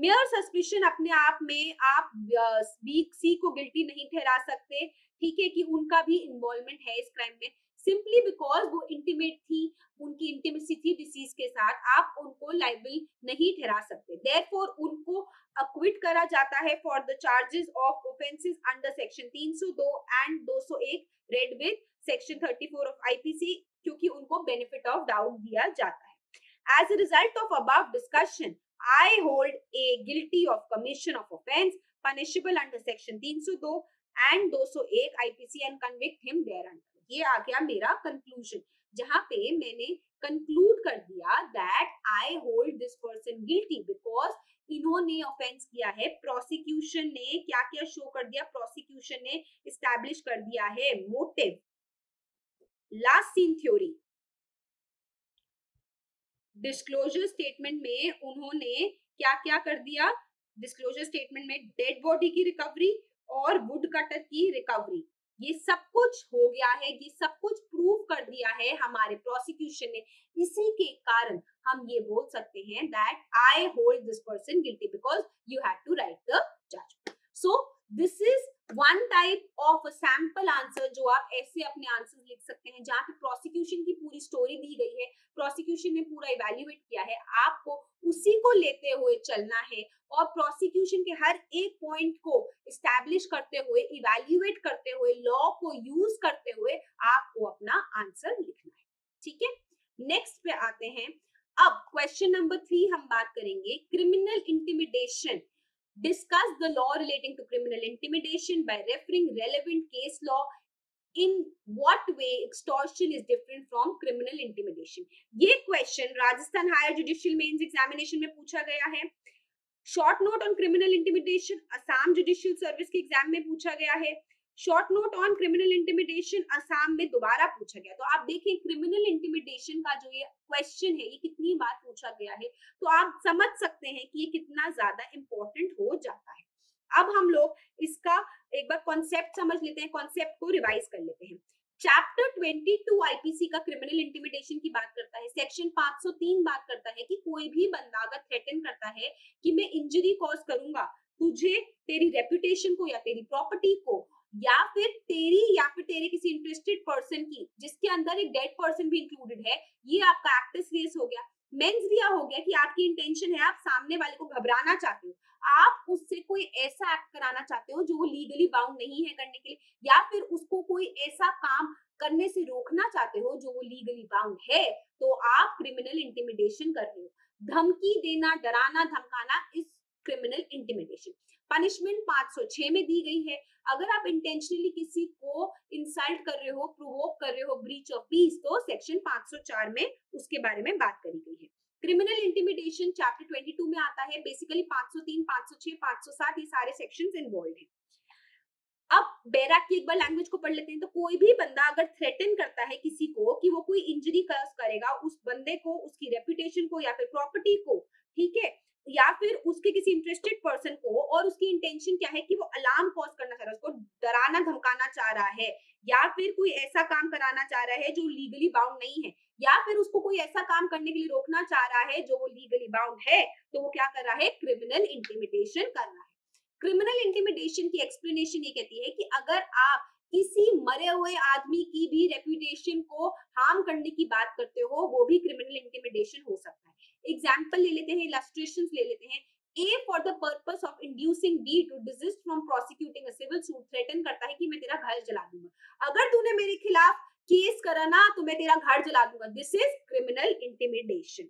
मेयर सस्पिशन अपने आप में आप सी को गिल्टी नहीं ठहरा सकते, ठीक है, कि उनका भी इन्वॉल्वमेंट है इस क्राइम में, सिंपली बिकॉज वो इंटीमेट थी, उनकी इंटीमेसी थी डिसीज के साथ, आप उनको लाइबल नहीं ठहरा सकते। देयरफॉर उनको अक्विट करा जाता है for the charges of offences under section तीन सौ दो एंड दो सौ एक रेड विद सेक्शन चौंतीस ऑफ आईपीसी, क्योंकि उनको बेनिफिट ऑफ डाउट दिया जाता है। As a result of above discussion I hold A guilty of commission of offence punishable under section तीन सौ दो एंड दो सौ एक IPC and convict him thereunder. ये आ गया मेरा कंक्लूजन, जहां पे मैंने कंक्लूड कर दिया that I hold this person guilty because इन्होंने ऑफेंस किया है। प्रोसिक्यूशन ने क्या क्या शो कर दिया, प्रोसिक्यूशन ने एस्टैब्लिश कर दिया है motive, last seen theory, disclosure statement में उन्होंने क्या क्या कर दिया, डिस्क्लोजर स्टेटमेंट में डेड बॉडी की रिकवरी और वुड कटर की रिकवरी, ये सब कुछ हो गया है, ये सब कुछ प्रूव कर दिया है हमारे प्रोसिक्यूशन ने। इसी के कारण हम ये बोल सकते हैं that I hold this person guilty because you had to write the judgement. So this is one type of sample answer जो आप ऐसे अपने आंसर लिख सकते हैं, जहाँ पे प्रोसिक्यूशन की पूरी स्टोरी दी गई है, प्रोसिक्यूशन ने पूरा इवेल्युएट किया है, आपको उसी को लेते हुए चलना है और प्रोसिक्यूशन के हर एक पॉइंट को एस्टैब्लिश करते हुए, इवेल्युएट करते हुए, लॉ को यूज करते हुए आपको अपना आंसर लिखना है, ठीक है। नेक्स्ट पे आते हैं, अब क्वेश्चन नंबर थ्री हम बात करेंगे criminal intimidation. Discuss the law relating to criminal intimidation by referring relevant case law. In what way extortion is different from criminal intimidation? ये question Rajasthan higher judicial mains examination में पूछा गया है। Short note on criminal intimidation Assam judicial service के exam में पूछा गया है। Short note on criminal intimidation Assam में दोबारा पूछा गया। तो आप देखें क्रिमिनल इंटिमिडेशन का जो ये क्वेश्चन है ये कितनी बार पूछा गया है, तो आप समझ सकते हैं कि ये कितना ज्यादा इम्पोर्टेंट हो जाता है। अब हम लोग इसका एक बार कॉन्सेप्ट समझ लेते हैं, कॉन्सेप्ट को रिवाइज कर लेते हैं। चैप्टर बाईस आईपीसी का क्रिमिनल इंटिमिडेशन की बात करता है, सेक्शन पाँच सौ तीन बात करता है कि कोई भी बंदा अगर थ्रेटन करता है कि मैं इंजरी कॉज करूंगा तुझे, तेरी रेपुटेशन को या तेरी प्रॉपर्टी को या फिर तेरी या फिर तेरे किसी इंटरेस्टेड पर्सन की, जिसके अंदर एक डेड पर्सन भी इंक्लूडेड है, ये आपका एक्ट सीरियस हो गया। मेंस लिया हो गया कि आपकी इंटेंशन है, आप सामने वाले को घबराना चाहते हो, आप उससे कोई ऐसा एक्ट कराना चाहते हो जो वो लीगली बाउंड नहीं है करने के लिए, या फिर उसको कोई ऐसा काम करने से रोकना चाहते हो जो वो लीगली बाउंड है, तो आप क्रिमिनल इंटिमिडेशन कर रहे हो। धमकी देना, डराना, धमकाना इस क्रिमिनल इंटिमिडेशन। पनिशमेंट पाँच सौ छह में दी गई है, अगर आप इंटेंशनली किसी को इंसल्ट कर रहे हो, प्रोवोक कर रहे हो, ब्रीच ऑफ पीस, तो सेक्शन पाँच सौ चार में उसके बारे में बात करी गई है। क्रिमिनल इंटिमिडेशन चैप्टर बाईस में आता है, बेसिकली पाँच सौ तीन, पाँच सौ छह, पाँच सौ सात ये सारे सेक्शंस इन्वॉल्वड हैं। अब बैराक की एक बार लैंग्वेज को पढ़ लेते हैं। तो कोई भी बंदा अगर थ्रेटन करता है किसी को कि वो कोई इंजरी कॉज करेगा उस बंदे को, उसकी रेपुटेशन को या फिर प्रॉपर्टी को, ठीक है, या फिर उसके किसी इंटरेस्टेड पर्सन को, और उसकी इंटेंशन क्या है कि वो अलार्म कॉज करना चाह रहा है, उसको डराना धमकाना चाह रहा है, या फिर कोई ऐसा काम कराना चाह रहा है जो लीगली बाउंड नहीं है, या फिर उसको कोई ऐसा काम करने के लिए रोकना चाह रहा है जो वो लीगली बाउंड है, तो वो क्या कर रहा है, क्रिमिनल इंटिमिडेशन कर रहा है। क्रिमिनल इंटिमिडेशन की एक्सप्लेनेशन ये कहती है कि अगर आप किसी मरे हुए आदमी की भी रेपुटेशन को हार्म करने की बात करते हो, वो भी क्रिमिनल इंटिमिडेशन हो सकता है। एग्जाम्पल ले लेते हैं, इलस्ट्रेशंस ले लेते हैं। A for the purpose of inducing B to desist from prosecuting a civil suit, threaten करता है कि मैं तेरा घर जला दूंगा, अगर तूने मेरे खिलाफ केस करा ना तो मैं तेरा घर जला दूंगा, this is criminal intimidation.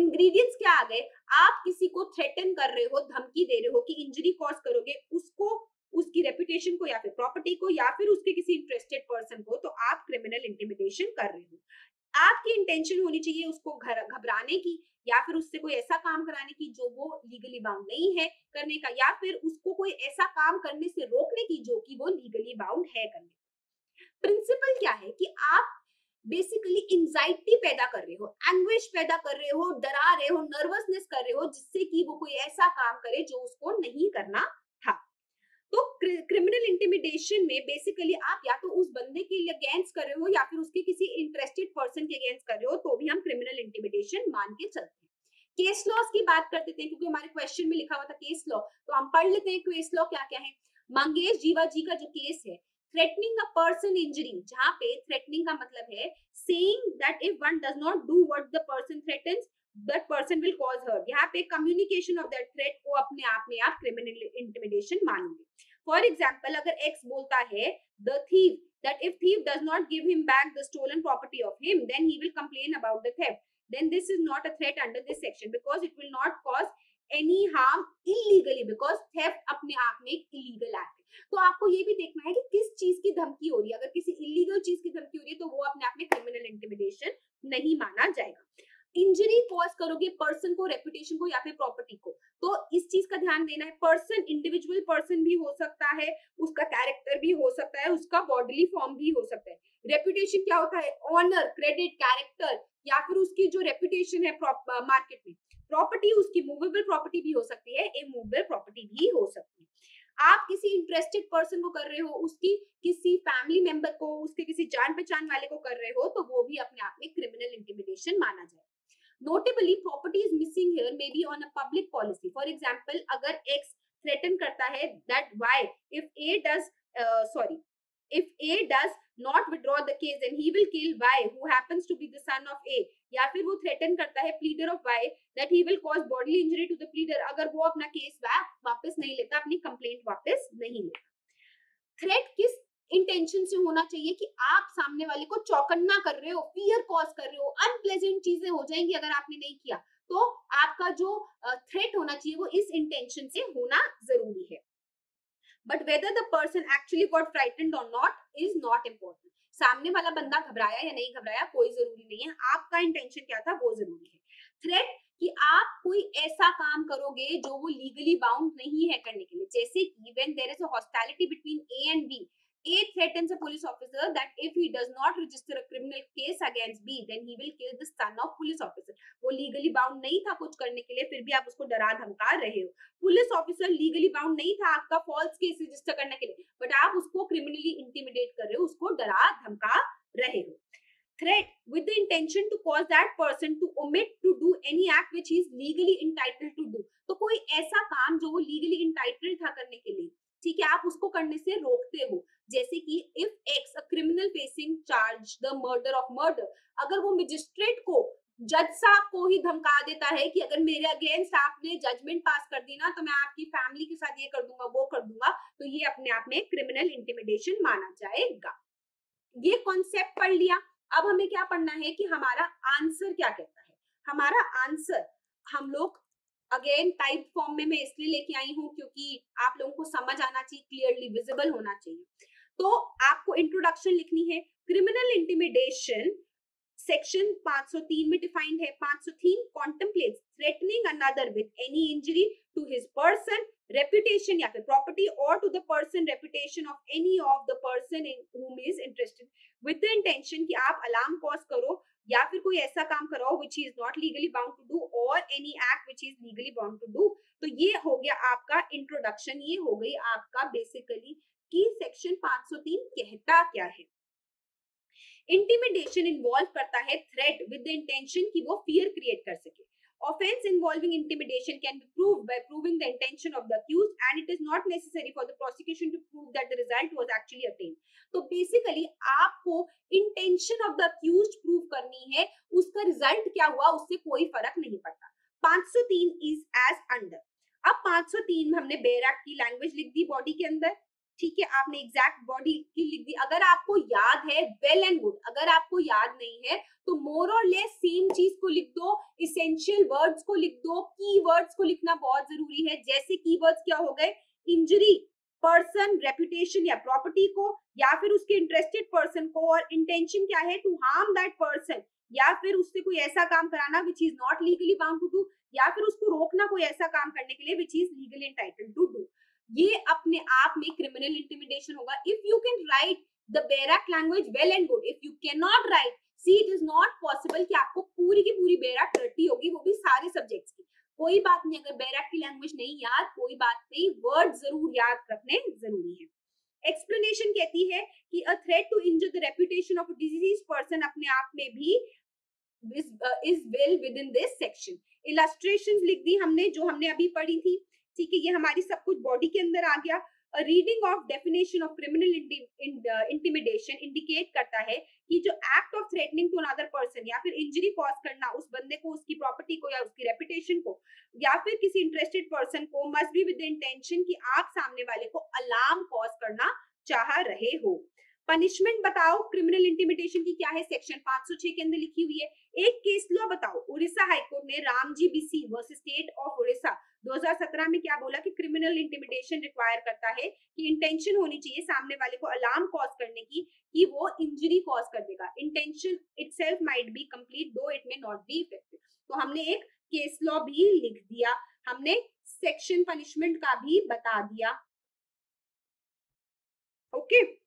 Ingredients क्या आ गए, आप किसी को थ्रेटन कर रहे हो, धमकी दे रहे हो कि इंजरी कॉज करोगे उसको, उसकी रेपुटेशन को या फिर प्रॉपर्टी को, या फिर उसके किसी इंटरेस्टेड पर्सन को, तो आप क्रिमिनल इंटिमिडेशन कर रहे हो। आपकी इंटेंशन होनी चाहिए उसको घबराने की या फिर उससे कोई ऐसा काम कराने की जो वो लीगली बाउंड नहीं है करने का, या फिर उसको कोई ऐसा काम करने से रोकने की जो कि वो लीगली बाउंड है करने का। प्रिंसिपल क्या है कि आप बेसिकली एंजाइटी पैदा कर रहे हो, एंग्विश पैदा कर रहे हो, डरा रहे हो, नर्वसनेस कर रहे हो, जिससे कि वो कोई ऐसा काम करे जो उसको नहीं करना था। तो क्रिमिनल इंटिमिडेशन में बेसिकली आप या तो उस बंदे के अगेंस्ट कर रहे हो या फिर उसके किसी इंटरेस्टेड पर्सन के अगेंस्ट कर रहे हो, तो भी हम क्रिमिनल इंटिमिडेशन मान के चलते हैं। केस लॉज की बात करते थे क्योंकि हमारे क्वेश्चन में लिखा हुआ था केस लॉ, तो हम पढ़ लेते हैं केस लॉ क्या क्या है। मंगेश जीवाजी का जो केस है, threatening a person injury, जहाँ पे threatening का मतलब है saying that if one does not do what the person threatens, that person will cause harm। यहाँ पे communication of that threat को अपने आप में आप criminal intimidation मानेंगे। For example, अगर X बोलता है the thief that if thief does not give him back the stolen property of him, then he will complain about the theft. Then this is not a threat under this section because it will not cause any harm illegally because theft अपने आप में एक illegal act है। तो आपको ये भी देखना है कि किस चीज की धमकी हो रही है। अगर किसी इलीगल चीज की धमकी हो रही है तो वो अपने आप में क्रिमिनल इंटिमिडेशन नहीं माना जाएगा। इंजरी कॉज करोगे पर्सन को, रेपुटेशन को या फिर प्रॉपर्टी को, तो इस चीज का ध्यान देना है। पर्सन इंडिविजुअल पर्सन भी हो सकता है, उसका कैरेक्टर भी हो सकता है, उसका बॉडीली फॉर्म भी हो सकता है। रेपुटेशन क्या होता है? ऑनर, क्रेडिट, कैरेक्टर या फिर उसकी जो रेपुटेशन है मार्केट में। प्रॉपर्टी उसकी मूवेबल प्रॉपर्टी भी हो सकती है, इमूवेबल प्रॉपर्टी भी हो सकती है। आप किसी इंटरेस्टेड पर्सन को कर रहे हो, उसकी किसी फैमिली मेंबर को, उसके किसी जान पहचान वाले को कर रहे हो, तो वो भी अपने आप में क्रिमिनल इंटिमिडेशन माना जाएगा। Notably property is missing here may be on a public policy. For example, अगर एक्स थ्रेटन करता है that Y if A does sorry if A does not withdraw the case then he will kill Y who happens to be the son of A, या फिर वो threaten करता है pleader of Y that he will cause bodily injury to the pleader, अगर वो अपना case वापस नहीं लेता, अपनी कंप्लेंट वापस नहीं लेता। थ्रेट किस इंटेंशन से होना चाहिए? कि आप सामने वाले को चौकन्ना कर रहे हो, फियर कॉज कर रहे हो, अनप्लेजेंट चीजें हो जाएंगी अगर आपने नहीं किया, तो आपका जो थ्रेट होना चाहिए वो इस इंटेंशन से होना जरूरी है। But whether the person actually got frightened और नॉट इज नॉट इम्पोर्टेंट। सामने वाला बंदा घबराया या नहीं घबराया कोई जरूरी नहीं है, आपका इंटेंशन क्या था वो जरूरी है। थ्रेट कि आप कोई ऐसा काम करोगे जो वो लीगली बाउंड नहीं है करने के लिए, जैसे कि when there is a hostility between A and B, A threatens a police officer that if he does not register a criminal case against B, then he will kill the son of police officer. वो legally bound नहीं था कुछ करने के लिए, फिर भी आप उसको डरा धमका रहे हो। Police officer legally bound नहीं था आपका false case register करने के लिए, but आप उसको criminally intimidate कर रहे हो, उसको डरा धमका रहे हो। Threat with the intention to cause that person to omit to do any act which he is legally entitled to do. तो कोई ऐसा काम जो वो legally entitled था करने के लिए, ठीक है, आप उसको करने से रोकते हो। जैसे कि if X a criminal facing charge the murder of murder, अगर वो मजिस्ट्रेट को, जज साहब को ही धमका देता है कि अगर मेरे अगेंस्ट आपने जजमेंट पास कर दी ना तो मैं आपकी फैमिली के साथ ये कर दूंगा वो कर दूंगा, तो ये अपने आप में क्रिमिनल इंटिमिडेशन माना जाएगा। ये कॉन्सेप्ट पढ़ लिया, अब हमें क्या पढ़ना है कि हमारा आंसर क्या कहता है। हमारा आंसर हम लोग अगेन टाइप फॉर्म में मैं इसलिए लेके आई हूँ क्योंकि आप लोगों को समझ आना चाहिए, क्लियरली विजिबल होना चाहिए। तो आपको इंट्रोडक्शन लिखनी है। क्रिमिनल इंटिमिडेशन सेक्शन पाँच सौ तीन में डिफाइंड है। पाँच सौ तीन contemplates threatening another with any injury to his person, reputation या फिर प्रॉपर्टी और to the person, reputation of any of the person in whom is interested with the intention कि आप अलार्म कॉज करो या फिर कोई ऐसा काम कराओ which is not legally bound to do और any act which is legally bound to do. तो ये हो गया आपका इंट्रोडक्शन, ये हो गई आपका बेसिकली कि सेक्शन पाँच सौ तीन कहता क्या है। इंटिमिडेशन इन्वॉल्व करता है थ्रेट विद द इंटेंशन कि वो फियर क्रिएट कर सके। Offence involving intimidation can be proved by proving the intention of the accused, and it is not necessary for the prosecution to prove that the result was actually attained. तो basically आपको intention of the accused prove करनी है, उसका result क्या हुआ उससे कोई फर्क नहीं पड़ता। पाँच सौ तीन is as under। अब पाँच सौ तीन में हमने बेयर एक्ट की लैंग्वेज लिख दी बॉडी के अंदर, ठीक है, आपने एग्जैक्ट बॉडी की लिख दी। अगर आपको याद है वेल एंड गुड, अगर आपको याद नहीं है तो मोर और लेस सेम चीज को लिख दो, इसेंशियल वर्ड्स को लिख दो, कीवर्ड्स को लिखना बहुत जरूरी है। जैसे कीवर्ड्स क्या हो गए? इंजरी, पर्सन, रेपुटेशन या प्रॉपर्टी को या फिर उसके इंटरेस्टेड पर्सन को, और इंटेंशन क्या है? टू हार्म दैट पर्सन या फिर उससे कोई ऐसा काम कराना which is not legally bound to do, या फिर उसको रोकना कोई ऐसा काम करने के लिए which is legally entitled to do. ये अपने आप में क्रिमिनल इंटिमिडेशन होगा। If you can write the bare act language well and good, if you can not write, see it is not possible कि आपको पूरी की पूरी बैरक रटी होगी, वो भी सारे सब्जेक्ट्स की। कोई बात नहीं, अगर बैरक की लैंग्वेज नहीं याद, कोई बात नहीं, वर्ड जरूर याद रखने जरूरी है। एक्सप्लेनेशन कहती है कि a threat to injure the reputation of a deceased person अपने आप में भी is well within this section. Illustrations लिख दी हमने, जो हमने अभी पढ़ी थी, ठीक है, ये हमारी सब कुछ बॉडी के अंदर आ गया। A reading of definition of criminal intimidation indicate करता है कि जो act of threatening to another person या फिर इंजरी कॉज करना उस बंदे को, उसकी प्रॉपर्टी को या उसकी रेपुटेशन को या फिर किसी इंटरेस्टेड पर्सन को, must be with the intention कि आप सामने वाले को अलार्म कॉज करना चाह रहे हो। पनिशमेंट बताओ क्रिमिनल इंटिमिडेशन की क्या है, सेक्शन पाँच सौ छह के अंदर लिखी हुई है। एक केस लॉ बताओ, उड़ीसा हाईकोर्ट ने Ram ji BC. Versus state of Odisha दो हज़ार सत्रह में क्या बोला कि क्रिमिनल इंटिमिडेशन रिक्वायर करता है कि इंटेंशन होनी चाहिए सामने वाले को अलार्म कॉज करने की कि वो इंजरी कॉज कर देगा। Intention itself might be complete though it may not be effective. तो हमने एक केस लॉ भी लिख दिया, हमने सेक्शन पनिशमेंट का भी बता दिया। Okay okay.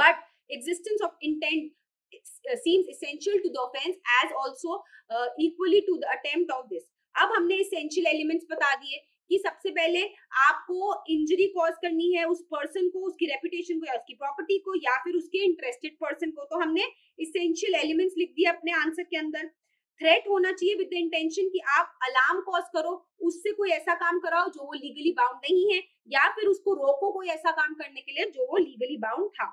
But existence of intent seems essential to the offense as also uh, equally to the attempt of this. अब हमने essential elements बता दिए कि सबसे पहले आपको इंजरी कॉज करनी है उस पर्सन को, उसकी रेपुटेशन को या उसकी प्रॉपर्टी को या फिर उसके इंटरेस्टेड पर्सन को। तो हमने essential elements लिख दिए अपने आंसर के अंदर। थ्रेट होना चाहिए विद द इंटेंशन कि आप अलार्म कॉज करो, उससे कोई ऐसा काम कराओ जो वो लीगली बाउंड नहीं है, या फिर उसको रोको कोई ऐसा काम करने के लिए जो वो लीगली बाउंड था।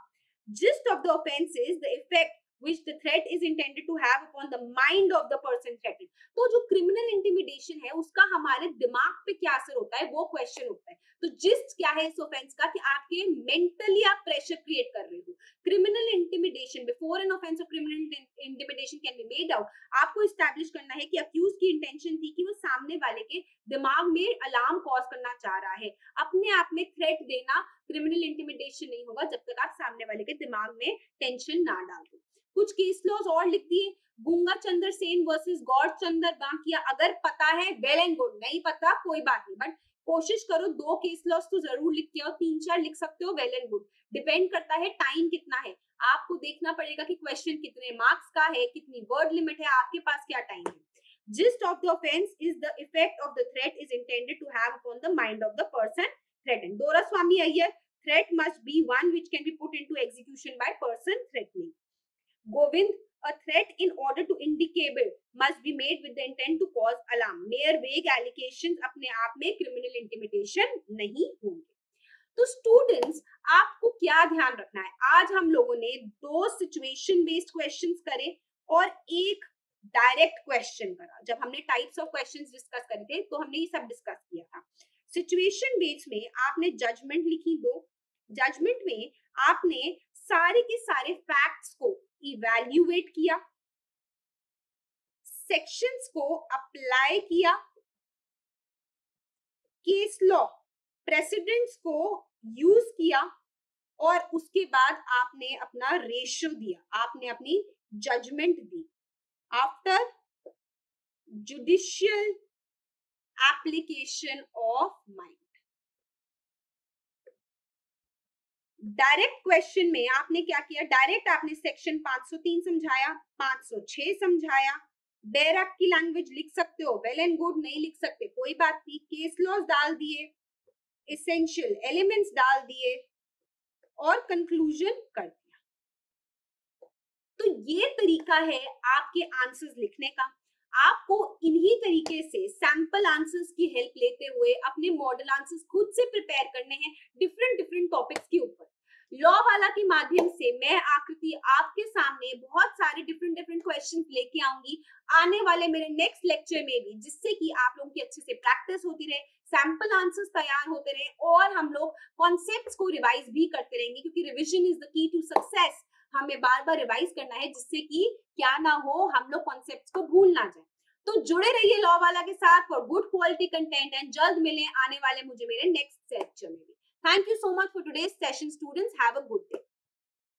Gist of the offense is the effect which the threat is intended to have upon the mind of the person threatened. तो जो criminal intimidation है उसका हमारे दिमाग पे क्या असर होता है वो question होता है। तो gist क्या है इस offense का कि आपके mentally आप pressure create कर रहे हो। Criminal intimidation before an offense of criminal intimidation can be made out, आपको establish करना है कि accused की intention थी कि वो सामने वाले के दिमाग में अलार्म कॉज करना चाह रहा है। अपने आप में थ्रेट देना क्रिमिनल इंटिमिडेशन नहीं होगा जब तक आप सामने वाले के दिमाग में टेंशन ना डाल दो। कुछ केस लॉज और लिख दिए, गुंगा चंद्र सेन वर्सेस गौर चंद्र बांकिया। अगर पता है वेल एंड गुड, नहीं पता कोई बात नहीं, बट कोशिश करो दो केस लॉज तो जरूर लिख के आओ, तीन चार लिख सकते हो वेल एंड गुड। डिपेंड करता है टाइम कितना है, आपको देखना पड़ेगा कि क्वेश्चन कितने मार्क्स का है, कितनी वर्ड लिमिट है, आपके पास क्या टाइम है। Gist of the offence is the effect of the threat is intended to have upon the mind of the person threatened. Doraswamy Iyer, threat must be one which can be put into execution by person threatening. Govind, a threat in order to indicable must be made with the intent to cause alarm. Mere vague allegations अपने आप में criminal intimidation नहीं होंगे। तो students, आपको क्या ध्यान रखना है? आज हम लोगों ने दो situation based questions करे और एक direct question करा। जब हमने types of questions discuss करे थे, तो हमने ये सब discuss किया था। सिचुएशन बेस्ड में आपने जजमेंट लिखी दो, जजमेंट में आपने सारे के सारे फैक्ट्स को इवैल्यूएट किया, सेक्शंस को अप्लाई किया, केस लॉ प्रेसिडेंट्स को यूज किया और उसके बाद आपने अपना रेशियो दिया, आपने अपनी जजमेंट दी। After judicial application of mind, direct question में आपने क्या किया? डायरेक्ट आपने सेक्शन पाँच सौ तीन समझाया, पाँच सौ छह समझाया, बैरक की लैंग्वेज लिख सकते हो वेल एंड गुड, नहीं लिख सकते कोई बात नहीं, केस लॉज डाल दिए, एसेंशियल एलिमेंट्स डाल दिए और कंक्लूजन कर दिया। तो ये तरीका है आपके आंसर्स लिखने का। आपको इन्हीं तरीके से सैंपल आंसर्स की हेल्प लेते हुए अपने मॉडल आंसर्स खुद से प्रिपेयर करने हैं डिफरेंट डिफरेंट टॉपिक्स के ऊपर। लॉ वाला के माध्यम से मैं आकृति आपके सामने बहुत सारे डिफरेंट डिफरेंट क्वेश्चंस लेके आऊंगी आने वाले मेरे नेक्स्ट लेक्चर में भी, जिससे कि आप लोगों की अच्छे से प्रैक्टिस होती रहे, सैंपल आंसर्स तैयार होते रहे और हम लोग कॉन्सेप्ट्स को रिवाइज भी करते रहेंगे, क्योंकि revision is the key to success. हमें बार बार रिवाइज करना है जिससे कि क्या ना हो, हम लोग कॉन्सेप्ट्स को भूल ना जाए। तो जुड़े रहिए लॉ वाला के साथ for good quality content and जल्द मिलें आने वाले मुझे मेरे नेक्स्ट सेक्शन में भी। Thank you so much for today's session students, have a good day.